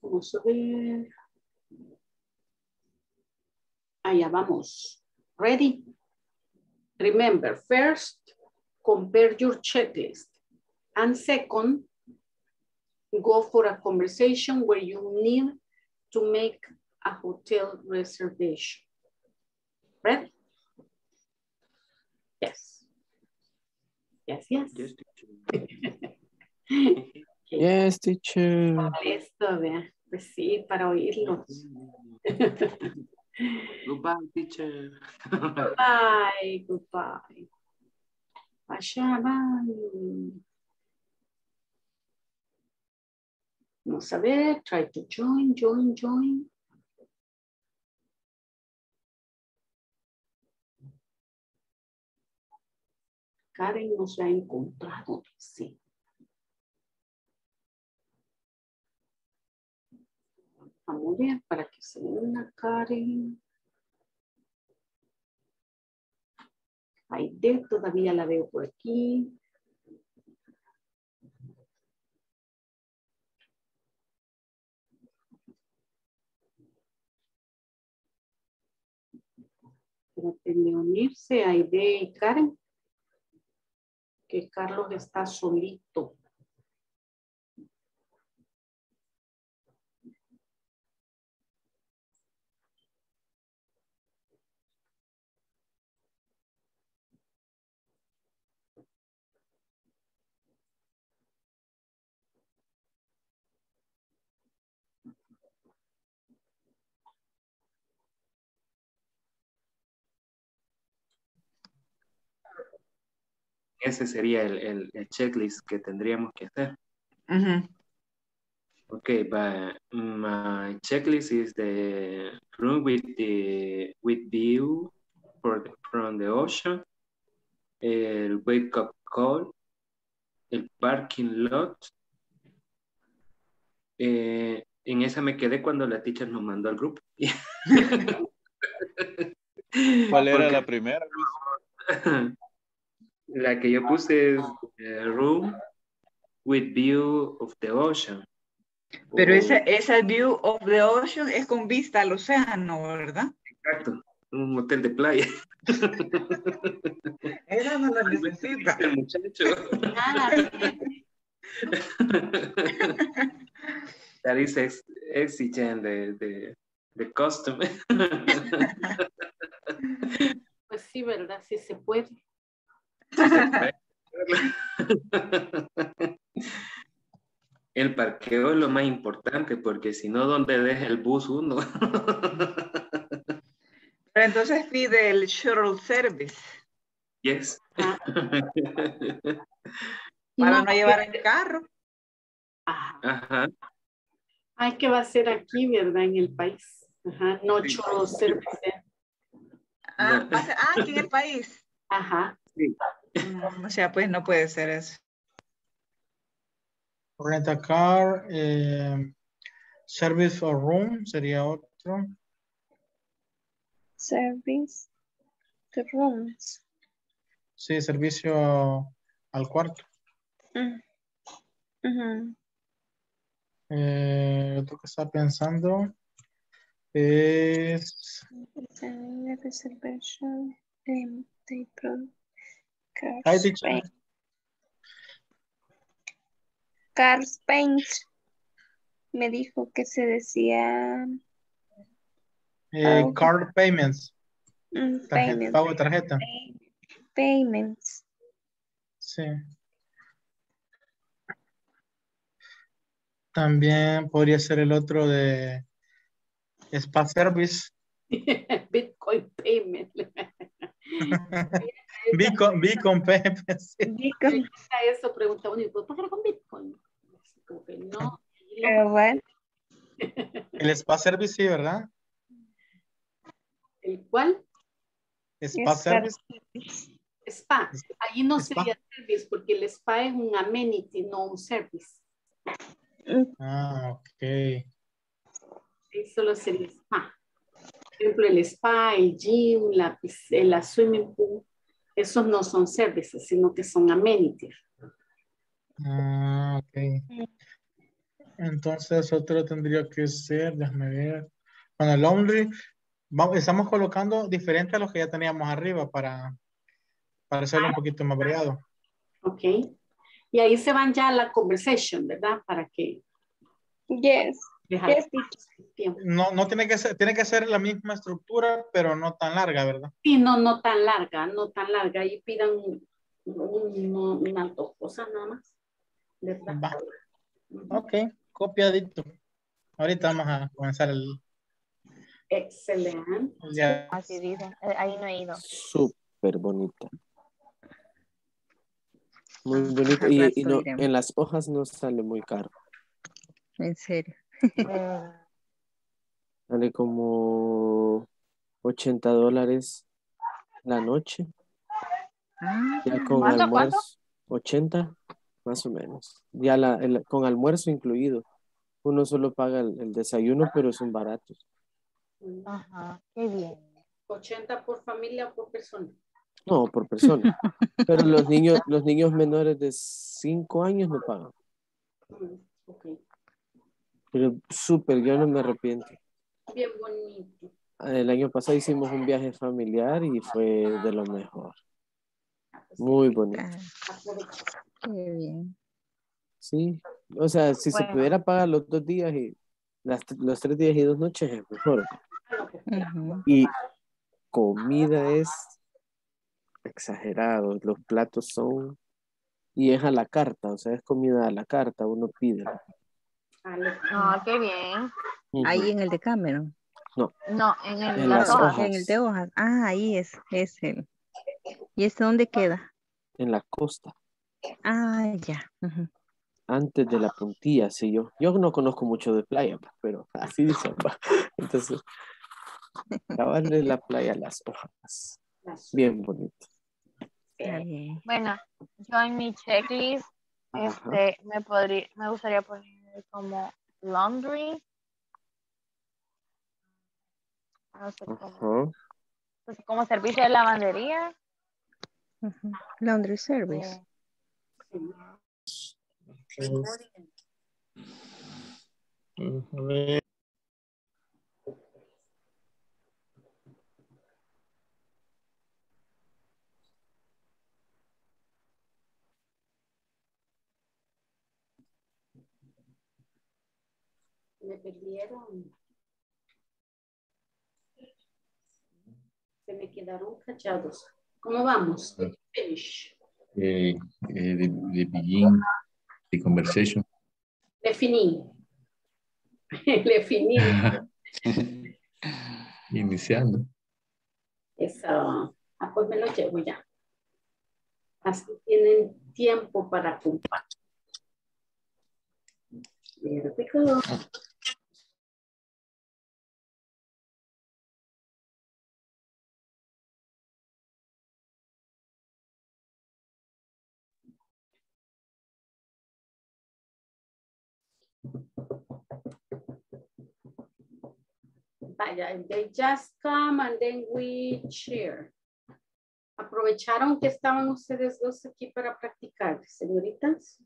Vamos a ver. Allá vamos. Ready? Remember, first, compare your checklist. And second, go for a conversation where you need to make a hotel reservation. Ready? Yes. Yes. Yes, teacher. Okay. Yes, teacher. Para esto, vea. Pues sí, para oírlos. Goodbye, teacher. Goodbye. Allá van. Vamos a ver, try to join. Karen nos ha encontrado, sí. Vamos a ver para que se una Karen. Aide todavía la veo por aquí. Traten de unirse Aide y Karen. Que Carlos está solito. Ese sería el checklist que tendríamos que hacer. Uh-huh. Okay, but my checklist is the room with view from the ocean, el wake up call, el parking lot. En esa me quedé cuando la teacher nos mandó al grupo. ¿Cuál era la primera? La que yo puse es room with view of the ocean. Pero esa view of the ocean es con vista al océano, ¿verdad? Exacto, un hotel de playa. Esa no la necesita. El muchacho. That is exigent the custom. Pues sí, ¿verdad? Sí se puede. El parqueo es lo más importante porque si no, ¿dónde deja el bus uno? Pero entonces pide el shuttle service. Yes. Ah. Para no llevar el carro. Ajá. Ay, ¿qué va a ser aquí, verdad? En el país. Ajá. No sí. Shuttle service. Ah, no. Aquí en el país. Ajá. Sí. O sea, pues no puede ser eso. Rent a car, service or room sería otro. Service de rooms. Sí, servicio al cuarto. Uh-huh. Otro que está pensando es reservation de producto. Hi, teacher. Carl's Paint. Me dijo que se decía... card payments. Payments. Pago de tarjeta. Payments. Sí. También podría ser el otro de spa service. Bitcoin payment. Bitcoin payment. Bitcoin. A eso pregunta uno, ¿puedo pagar con Bitcoin? Como que no. Pero bueno. El spa service, sí, ¿verdad? ¿El cuál? Spa service. Spa. Allí no sería service porque el spa es un amenity, no un service. Ah, ok. Sí, solo sería spa. Por ejemplo, el spa, el gym, la swimming pool, esos no son services, sino que son amenities. Ah, ok. Entonces otro tendría que ser, déjame ver. Bueno, el laundry, estamos colocando diferente a los que ya teníamos arriba para hacerlo un poquito más variado. Ok. Y ahí se van ya a la conversation, ¿verdad? Para que... Yes. Yes. No tiene que ser la misma estructura, pero no tan larga, ¿verdad? Sí, no tan larga. Ahí pidan unas dos cosas nada más. ¿Verdad? Ok, copiadito. Ahorita vamos a comenzar el... Excelente. Ya. Así dice. Ahí no he ido. Súper bonita. Muy bonito. Y no, en las hojas no sale muy caro. En serio. Sale como $80 la noche. Ya con almuerzo. ¿Cuánto? 80, más o menos. Ya con almuerzo incluido. Uno solo paga el desayuno, pero son baratos. Ajá, qué bien. 80 por familia o por persona. No, por persona. Pero los niños menores de 5 años no pagan. Okay. Pero súper, yo no me arrepiento. Bien bonito. El año pasado hicimos un viaje familiar y fue de lo mejor. Muy bonito. Qué bien. Sí, o sea, si se pudiera pagar los 2 días y los 3 días y 2 noches es mejor. Uh-huh. Y comida es... exagerado, los platos son y es a la carta, o sea, es comida a la carta, uno pide. Ah, qué bien. Uh-huh. Ahí en el de Cameron. No, en el de hojas. En el de hojas. Ah, ahí es el. ¿Y este dónde queda? En la costa. Ah, ya. Uh-huh. Antes de la puntilla, sí, yo no conozco mucho de playa, pero así dicen. Entonces, acabarle la playa a las hojas. Bien bonito. Bueno, yo en mi checklist me gustaría poner como laundry. No sé cómo. Entonces, como servicio de lavandería. Uh-huh. Laundry service. Uh-huh. Me perdieron. Se me quedaron cachados. ¿Cómo vamos? Finish. The begin, the conversation. Le finí. Iniciando. Eso. Pues me lo llevo ya. Así tienen tiempo para compartir. There we go. They just come and then we cheer. Aprovecharon que estaban ustedes dos aquí para practicar, señoritas.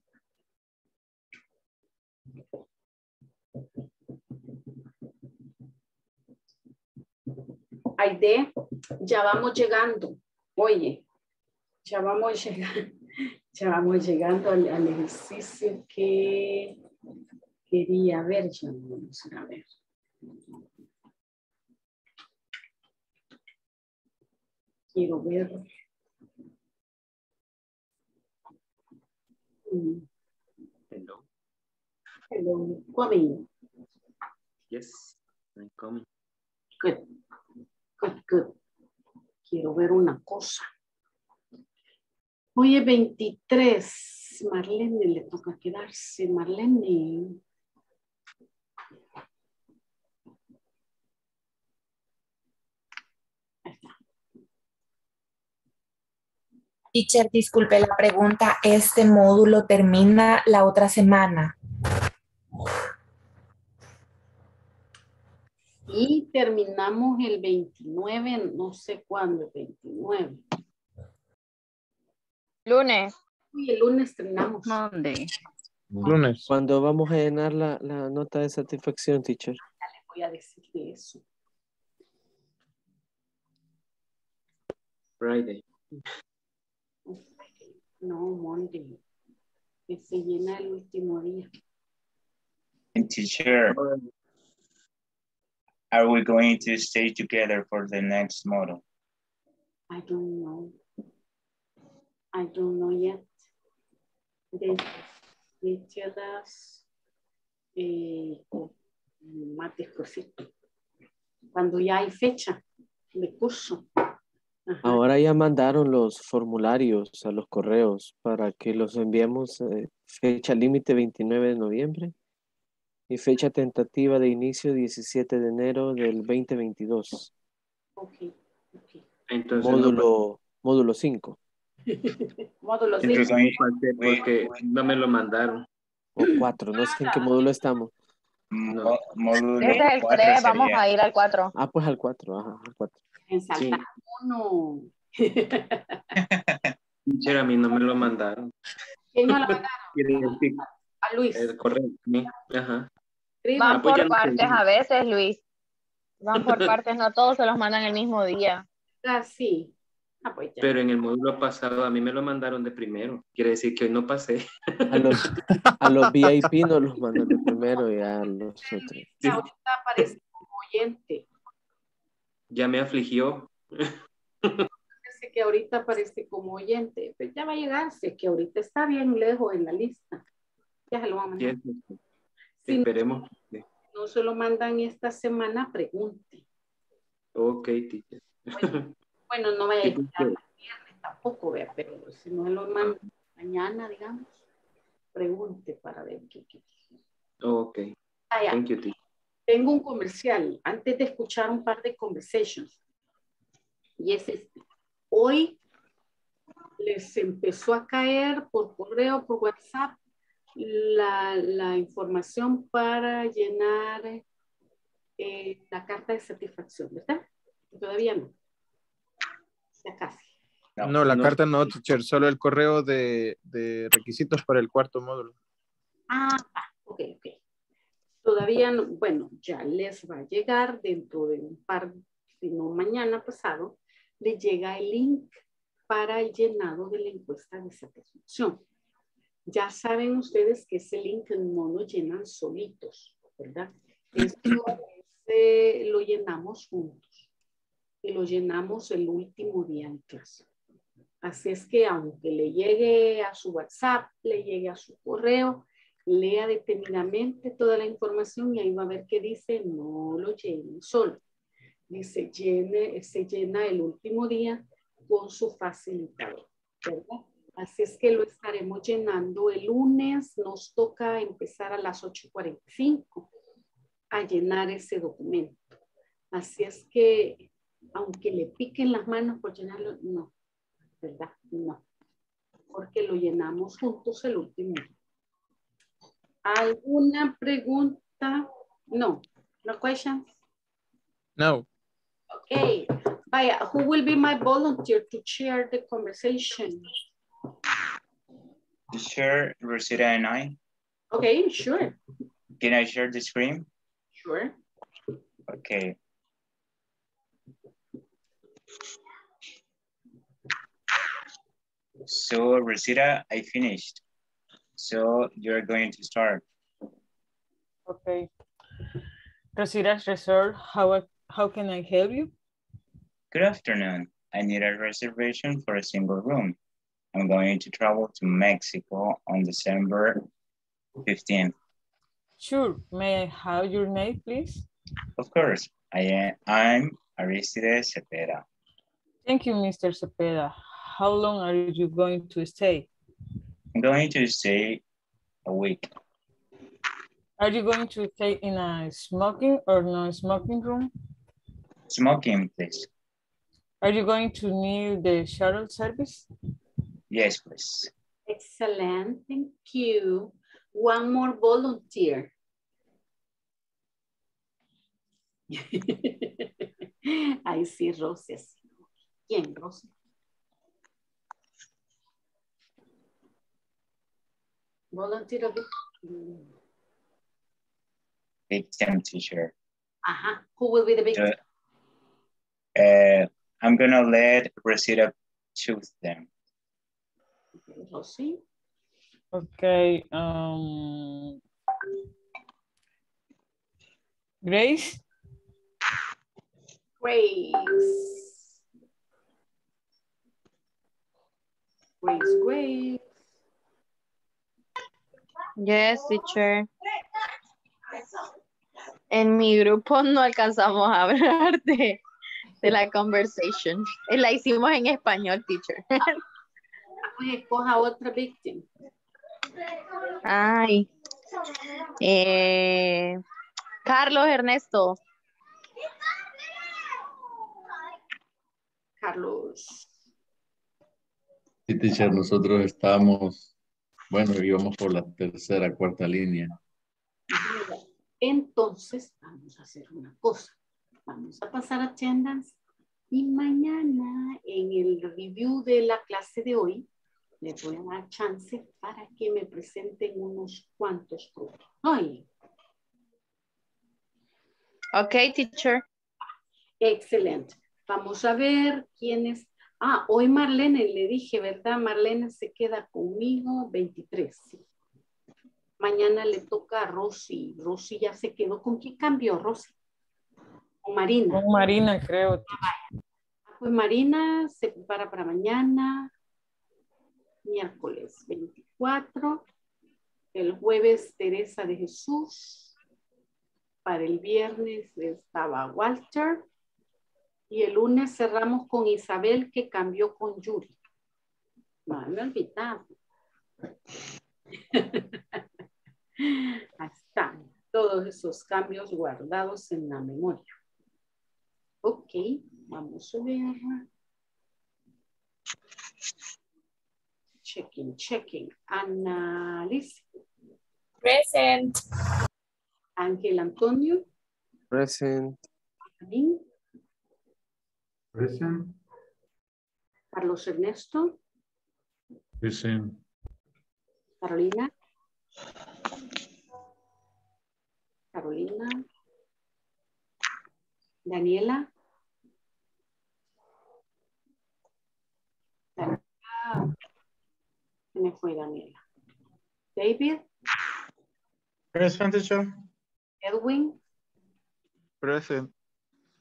Aide, ya vamos llegando. Oye, ya vamos llegando. Ya vamos llegando al ejercicio que quería ver. Ya vamos a ver. Quiero ver. Hello. Hello. Coming. Yes, I'm coming. Good. Good, good. Quiero ver una cosa. Hoy es 23. Marlene le toca quedarse. Marlene. Teacher, disculpe la pregunta. ¿Este módulo termina la otra semana? Y terminamos el 29, no sé cuándo, 29. Lunes. Y el lunes terminamos. Monday. Lunes. Cuando vamos a llenar la nota de satisfacción, teacher. Ya les voy a decir de eso. Friday. No, Monday. Que se llena el último día. Teacher. Are we going to stay together for the next model? I don't know. I don't know yet. They tell us más despuesito. Cuando ya hay fecha de curso. Ajá. Ahora ya mandaron los formularios a los correos para que los enviemos fecha límite 29 de noviembre. Y fecha tentativa de inicio 17 de enero del 2022. Okay, okay. Entonces, módulo 5. Módulo 5. Porque no me lo mandaron. O 4, no sé en qué módulo estamos. No, módulo este es el 3, vamos a ir al 4. Ah, pues al 4, ajá, al 4. En Salta 1. Sí. A mí no me lo mandaron. ¿Quién no lo mandaron? A Luis. Correcto, ¿sí? Ajá. Van por partes a veces, Luis. Van por partes, no todos se los mandan el mismo día. Ah, sí. Ah, pues ya. Pero en el módulo pasado a mí me lo mandaron de primero. Quiere decir que hoy no pasé. A los VIP no los mandan de primero y a los otros. Sí. Ahorita aparece como oyente. Ya me afligió. Parece que ahorita aparece como oyente. Pero ya va a llegarse, que ahorita está bien lejos en la lista. Ya se lo vamos a mandar. Sí. Si esperemos. No se lo mandan esta semana, pregunte. Ok, teacher. Bueno, no vaya a llegar el viernes tampoco, vea, pero si no se lo mandan mañana, digamos, pregunte para ver qué. Ok. Allá. Thank you, teacher. Tengo un comercial, antes de escuchar un par de conversations. Y es este. Hoy les empezó a caer por correo, por WhatsApp, la información para llenar la carta de satisfacción, ¿verdad? Todavía no. Ya casi. No, la carta no, teacher, solo el correo de requisitos para el cuarto módulo. Ah, ok. Todavía no, bueno, ya les va a llegar dentro de un par, si no mañana pasado, les llega el link para el llenado de la encuesta de satisfacción. Ya saben ustedes que ese link no lo llenan solitos, ¿verdad? Esto lo llenamos juntos y lo llenamos el último día de clase. Así es que aunque le llegue a su WhatsApp, le llegue a su correo, lea detenidamente toda la información y ahí va a ver que dice no lo llenen solo. Dice se llena el último día con su facilitador, ¿verdad? Así es que lo estaremos llenando el lunes. Nos toca empezar a las 8:45 a llenar ese documento. Así es que, aunque le piquen las manos por llenarlo, no, ¿verdad? No, porque lo llenamos juntos el último. ¿Alguna pregunta? No. ¿No questions? No. Okay. Vaya, who will be my volunteer to chair the conversation? The share, Rosita and I. Okay, sure. Can I share the screen? Sure. Okay. So Rosita, I finished. So you're going to start. Okay. Rosita's Resort, how can I help you? Good afternoon. I need a reservation for a single room. I'm going to travel to Mexico on December 15th. Sure. May I have your name, please? Of course. I'm Aristide Cepeda. Thank you, Mr. Cepeda. How long are you going to stay? I'm going to stay a week. Are you going to stay in a smoking or non-smoking room? Smoking, please. Are you going to need the shuttle service? Yes, please. Excellent, thank you. One more volunteer. I see Roses. ¿Quién, Rosa? Volunteer of it. Victim teacher. Who will be the victim? I'm gonna let Rosita choose them. Okay. Grace. Grace. Yes, teacher. En mi grupo no alcanzamos a hablar de la conversation. La hicimos en español, teacher. Pues escoja otra víctima. Ay. Carlos Ernesto. Carlos. Sí, teacher, nosotros estamos, bueno, íbamos por la tercera, cuarta línea. Entonces, vamos a hacer una cosa. Vamos a pasar a attendance y mañana en el review de la clase de hoy le voy a dar chance para que me presenten unos cuantos grupos. Ok, teacher. Excelente. Vamos a ver quiénes. Ah, hoy Marlene le dije, ¿verdad? Marlene se queda conmigo 23, sí. Mañana le toca a Rosy. Rosy ya se quedó. ¿Con quién cambió, Rosy? ¿Con Marina? Con Marina, creo. Pues Marina se prepara para mañana, miércoles 24. El jueves, Teresa de Jesús. Para el viernes estaba Walter. Y el lunes cerramos con Isabel, que cambió con Yuri. No, me olvidaba. Ahí están todos esos cambios guardados en la memoria. Ok, vamos a ver. Checking. Ana Liz. Present. Ángel Antonio. Present. Anín. Present. Carlos Ernesto. Present. Carolina. Daniela. Se me fue Daniela. David. Present, teacher. Edwin. Present.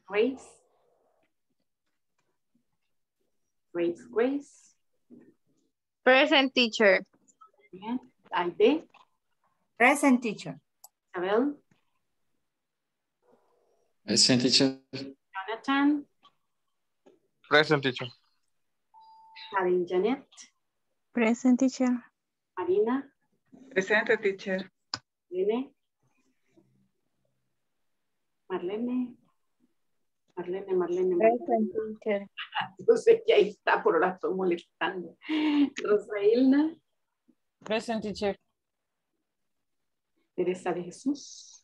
Grace. Present, teacher. Bien. Aide. Present, teacher. Isabel. Present, teacher. Jonathan. Present, teacher. Karin Janet. Present, teacher. Marina. Present, teacher. Marlene. Marlene. Present, teacher. Yo sé que ahí está, por ahora estoy molestando. Rosa Hilna. Present, teacher. Teresa de Jesús.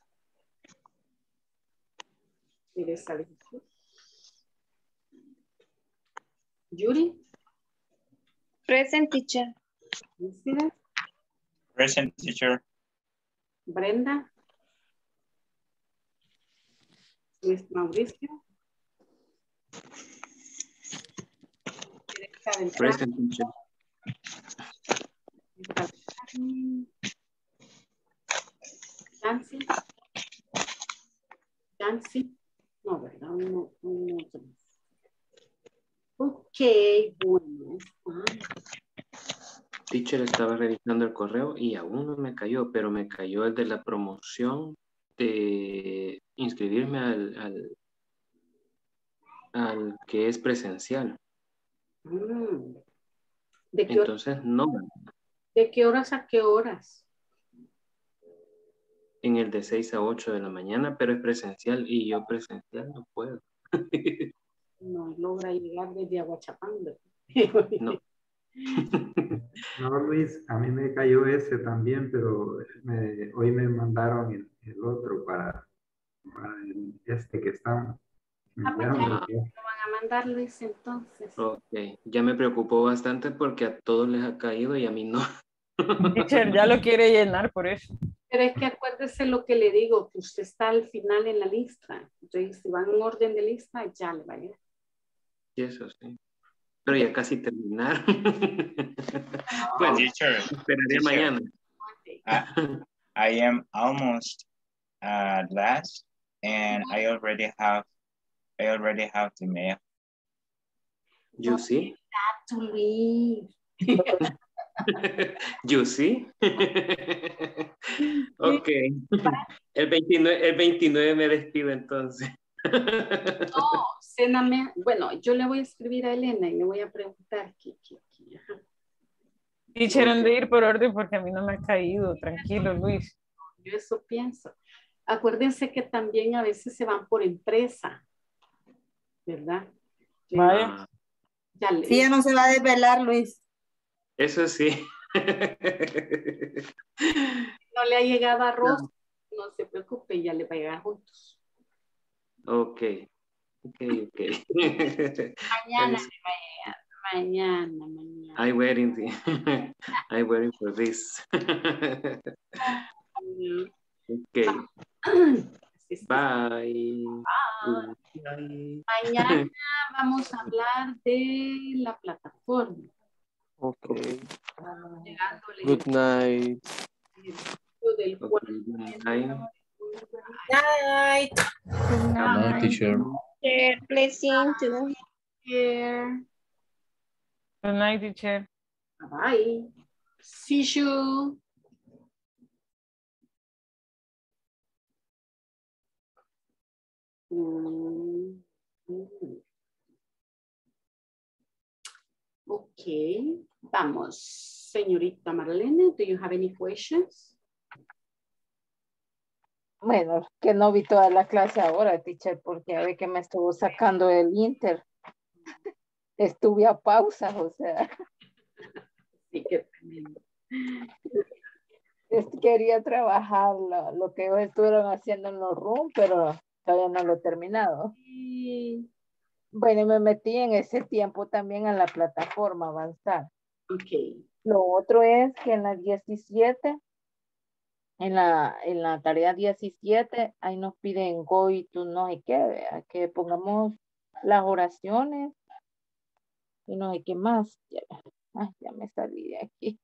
Yuri. Present, teacher. Lucida. Present, teacher. Brenda. Luis Mauricio. Teresa del Present, teacher. Nancy, no, ¿verdad? Uno, dos. Ok, bueno. Teacher, estaba revisando el correo y aún no me cayó, pero me cayó el de la promoción de inscribirme al que es presencial. ¿De qué entonces horas? No. ¿De qué horas a qué horas? En el de 6 a 8 de la mañana, pero es presencial y yo presencial no puedo. No logra llegar desde Aguachapán. No. No, Luis, a mí me cayó ese también, pero hoy me mandaron el otro para este que estamos. Pues ya lo van a mandar, Luis, entonces. Ok, ya me preocupó bastante porque a todos les ha caído y a mí no. Teacher, ya lo quiere llenar por eso. Pero es que acuérdese lo que le digo, que usted está al final en la lista. Entonces, si va en orden de lista, ya le va a llegar. Y eso sí. Pero ya casi terminaron. Oh, bueno, teacher, esperaré mañana. I am almost last and I already have the mail. You see? That to leave. You see? Ok. El 29 me despido entonces. No, bueno, yo le voy a escribir a Elena y le voy a preguntar. Quisieron de ir por orden porque a mí no me ha caído. Tranquilo, Luis. Yo eso pienso. Acuérdense que también a veces se van por empresa, ¿verdad? Vale. Ya le... Sí, ya no se va a desvelar, Luis. Eso sí. No le ha llegado a Rosa, no se preocupe, ya le va a llegar juntos. Ok. Mañana, mañana. I'm waiting for this. Okay. Bye. Mañana vamos a hablar de la plataforma. Okay. Good night. Good night, teacher. Blessing to them. Good night, teacher. Bye. See you. Okay, vamos. Señorita Marlene, do you have any questions? Bueno, que no vi toda la clase ahora, teacher, porque a ver que me estuvo sacando el Inter. Estuve a pausas, o sea. Sí, qué tremendo. Quería trabajar lo que ellos estuvieron haciendo en los rooms, pero todavía no lo he terminado. Sí. Bueno, me metí en ese tiempo también a la plataforma avanzar. Okay. Lo otro es que en la 17, en la tarea 17, ahí nos piden go y tú no sé qué, que pongamos las oraciones y no sé qué más. Ay, ya me salí de aquí.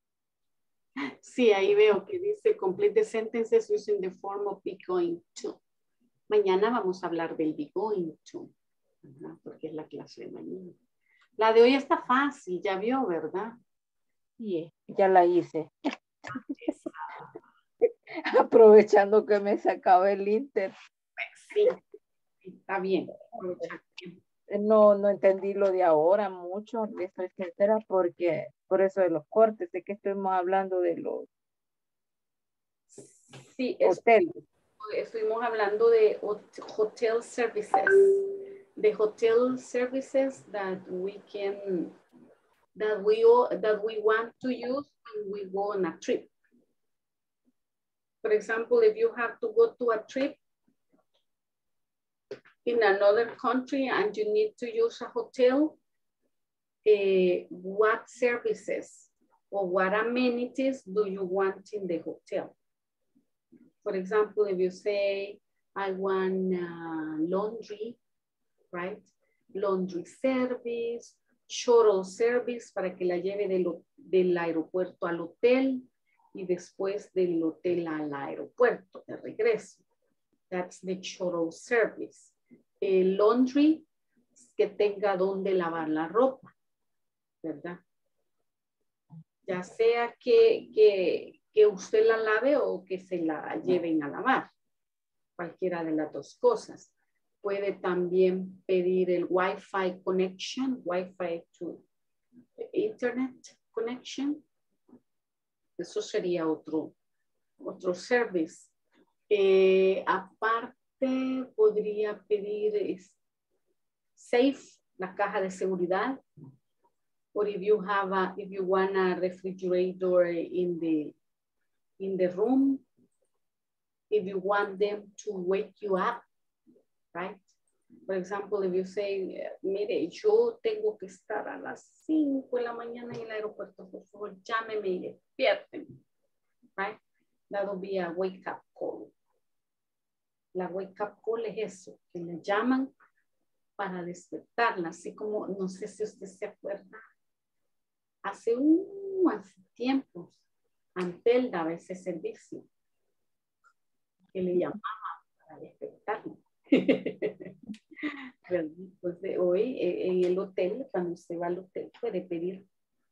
Sí, ahí veo que dice complete the sentences using the form of be going to. Mañana vamos a hablar del be going to. Porque es la clase de mañana. La de hoy está fácil, ya vio, ¿verdad? Sí, ya la hice. Aprovechando que me sacaba el Inter. Sí, está bien. No entendí lo de ahora mucho, les soy sincera, porque por eso de los cortes, de que estuvimos hablando de los hoteles. Estuvimos hablando de hotel services. The hotel services that we want to use when we go on a trip. For example, if you have to go to a trip in another country and you need to use a hotel, what services or what amenities do you want in the hotel? For example, if you say, I want laundry, right? Laundry service shuttle service para que la lleve del aeropuerto al hotel y después del hotel al aeropuerto de regreso. That's the shuttle service. El laundry, que tenga donde lavar la ropa, ¿verdad? Ya sea que usted la lave o que se la lleven a lavar. Cualquiera de las dos cosas. Puede también pedir el Wi-Fi connection, Wi-Fi to internet connection. Eso sería otro service. Aparte podría pedir safe, la caja de seguridad. Or if you have if you want a refrigerator in the room, if you want them to wake you up, right? For example, if you say, mire, yo tengo que estar a las 5 de la mañana en el aeropuerto, por favor, llámeme y despiérteme, right? That will be a wake-up call. La wake-up call es eso, que le llaman para despertarla, así como, no sé si usted se acuerda, hace tiempos, Antelda a veces servicio, que le llamaba para despertarla. Pues de hoy en el hotel, cuando usted va al hotel, puede pedir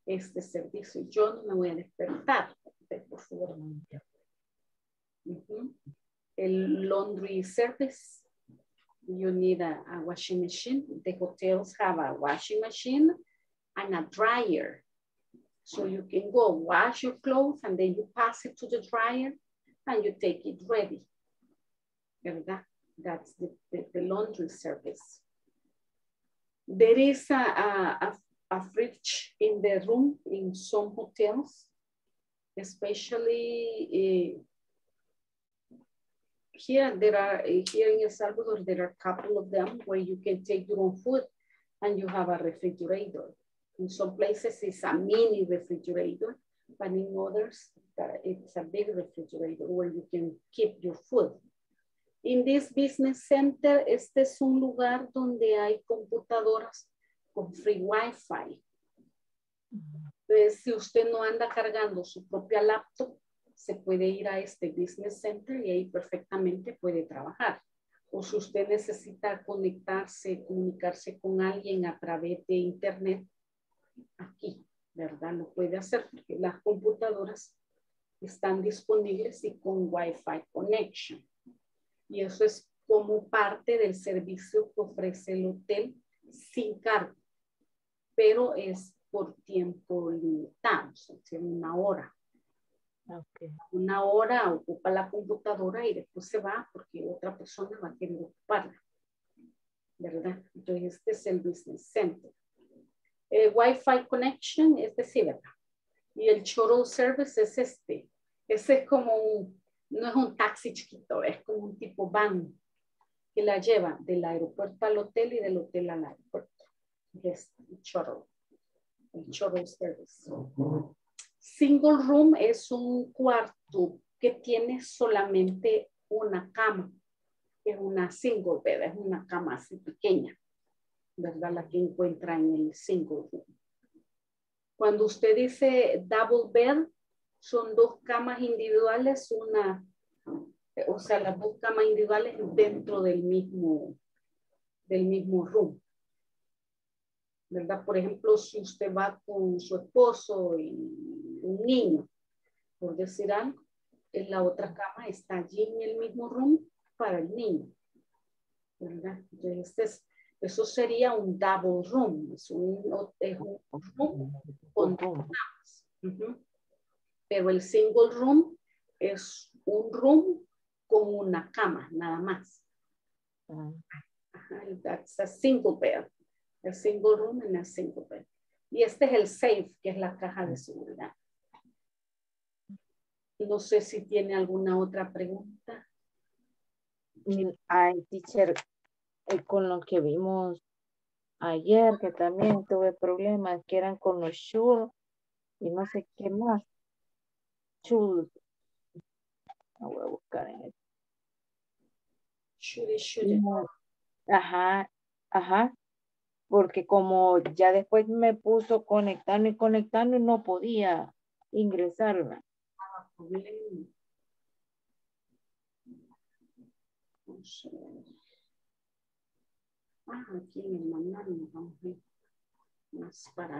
este servicio. Yo no me voy a despertar. El laundry service, you need a washing machine. The hotels have a washing machine and a dryer. So you can go wash your clothes and then you pass it to the dryer and you take it ready. ¿Verdad? That's the laundry service. There is a fridge in the room in some hotels, especially here in El Salvador, there are a couple of them where you can take your own food and you have a refrigerator. In some places it's a mini refrigerator, but in others it's a big refrigerator where you can keep your food. In this business center, este es un lugar donde hay computadoras con free Wi-Fi. Entonces, si usted no anda cargando su propia laptop, se puede ir a este business center y ahí perfectamente puede trabajar. O si usted necesita comunicarse con alguien a través de internet, aquí, ¿verdad? Lo puede hacer porque las computadoras están disponibles y con Wi-Fi connection. Y eso es como parte del servicio que ofrece el hotel sin cargo, pero es por tiempo limitado, o sea, una hora. Okay. Una hora ocupa la computadora y después se va porque otra persona va a querer ocuparla, ¿verdad? Entonces este es el business center. El Wi-Fi connection es decir, ¿verdad? Y el shuttle service es este. Ese es como no es un taxi chiquito, es como un tipo van que la lleva del aeropuerto al hotel y del hotel al aeropuerto. Es el shuttle service. Single room es un cuarto que tiene solamente una cama. Es una single bed, es una cama así pequeña, ¿verdad? La que encuentra en el single room. Cuando usted dice double bed, son dos camas individuales, las dos camas individuales dentro del mismo room, ¿verdad? Por ejemplo, si usted va con su esposo y un niño, por decir algo, en la otra cama está allí en el mismo room para el niño, ¿verdad? Entonces, eso sería un double room, es un room con dos camas. Uh-huh. Pero el single room es un room con una cama, nada más. Ajá, that's a single bed. A single room and a single bed. Y este es el safe, que es la caja de seguridad. No sé si tiene alguna otra pregunta. Ay, teacher, con lo que vimos ayer, que también tuve problemas, que eran con los shoes y no sé qué más. Should. No voy a buscar en él. Should it. Ajá. porque como ya después me puso conectando y no podía ingresarla. Aquí en el manual vamos a ver más para...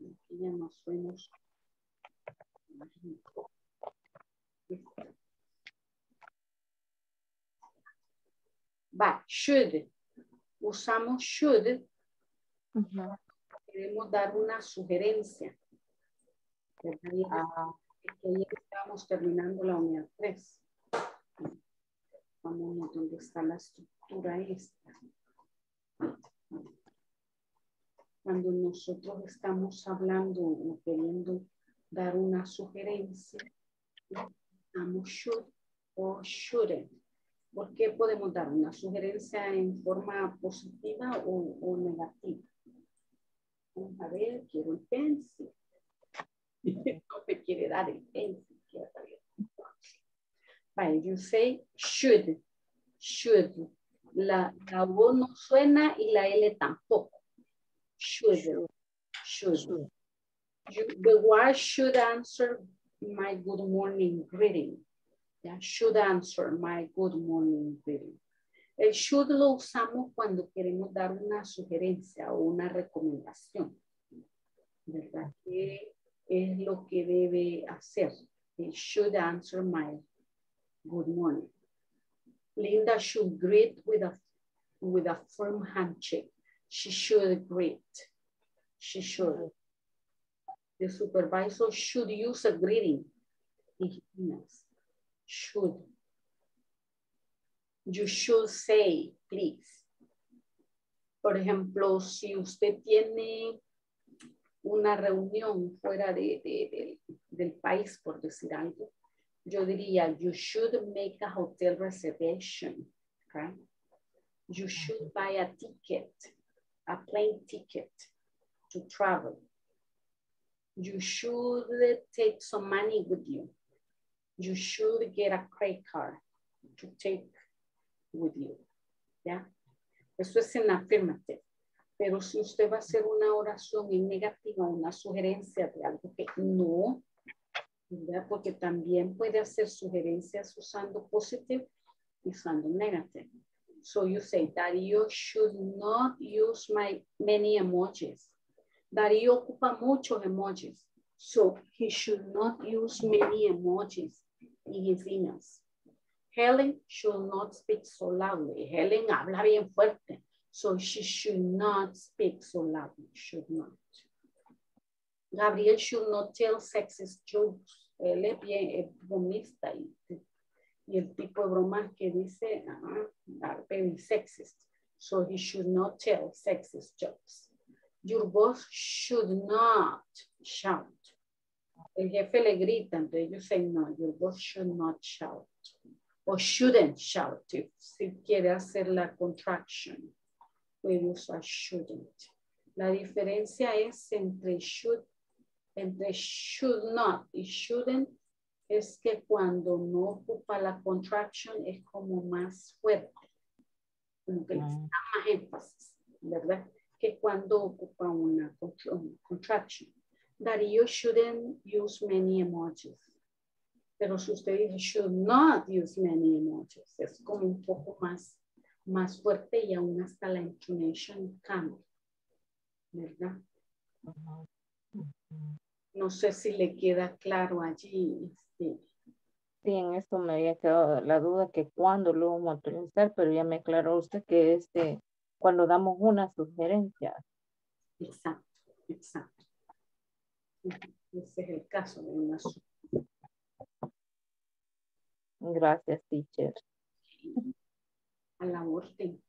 Aquí ya nos fuimos. Va, should. Usamos should. Queremos dar una sugerencia. Que ayer estábamos terminando la unidad 3. Vamos a donde está la estructura esta. Cuando nosotros estamos hablando o queriendo dar una sugerencia, usamos should o shouldn't. ¿Por qué podemos dar una sugerencia en forma positiva o negativa? Vamos a ver, quiero el pencil. No me quiere dar el pencil. Vale, you say should. Should. La O no suena y la L tampoco. Should. Should. The word should answer my good morning greeting. Yeah, should answer my good morning greeting. El should lo usamos cuando queremos dar una sugerencia o una recomendación, ¿verdad? ¿Qué es lo que debe hacer? It should answer my good morning. Linda should greet with a firm handshake. She should greet. She should. The supervisor should use a greeting. Should. You should say, please. Por ejemplo, si usted tiene una reunión fuera del país, por decir algo, yo diría, you should make a hotel reservation. Okay? You should buy a ticket, a plane ticket to travel. You should take some money with you. You should get a credit card to take with you. ¿Ya? Eso es en affirmative. Pero si usted va a hacer una oración en negativa, una sugerencia de algo que no, ¿verdad? Porque también puede hacer sugerencias usando positive y usando negative. So you say, Darío should not use many emojis. Darío ocupa muchos emojis. So he should not use many emojis in his emails. Helen should not speak so loudly. Helen habla bien fuerte. So she should not speak so loudly. Should not. Gabriel should not tell sexist jokes. Él es bien bromista y el tipo de bromas que dice very sexist. So he should not tell sexist jokes. Your boss should not shout. El jefe le grita, entonces you say no, your boss should not shout. O shouldn't shout. Si quiere hacer la contraction, puede usar shouldn't. La diferencia es entre should not y shouldn't, es que cuando no ocupa la contraction es como más fuerte. Como que le da más énfasis, ¿verdad? Que cuando ocupa una contraction. Darío shouldn't use many emojis. Pero si usted dice should not use many emojis, es como un poco más fuerte y aún hasta la intonation cambia, ¿verdad? No sé si le queda claro allí. Sí, en esto me había quedado la duda que cuándo lo vamos a utilizar, pero ya me aclaró usted que cuando damos una sugerencia. Exacto, exacto. Ese es el caso de una sugerencia. Gracias, teacher. A la orden.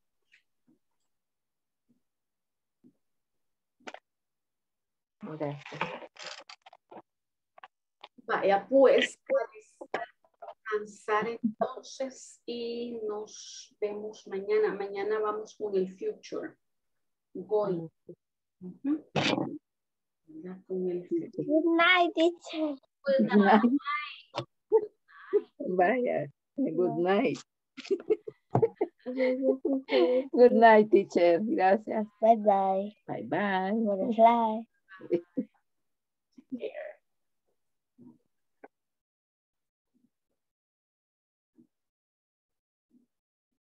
Gracias. Vaya, pues, puedes alcanzar entonces y nos vemos mañana. Mañana vamos con el future. Going. Good night, teacher. Good night. Bye. Good night. Good night, teacher. Gracias. Bye bye. Bye bye. Bye bye.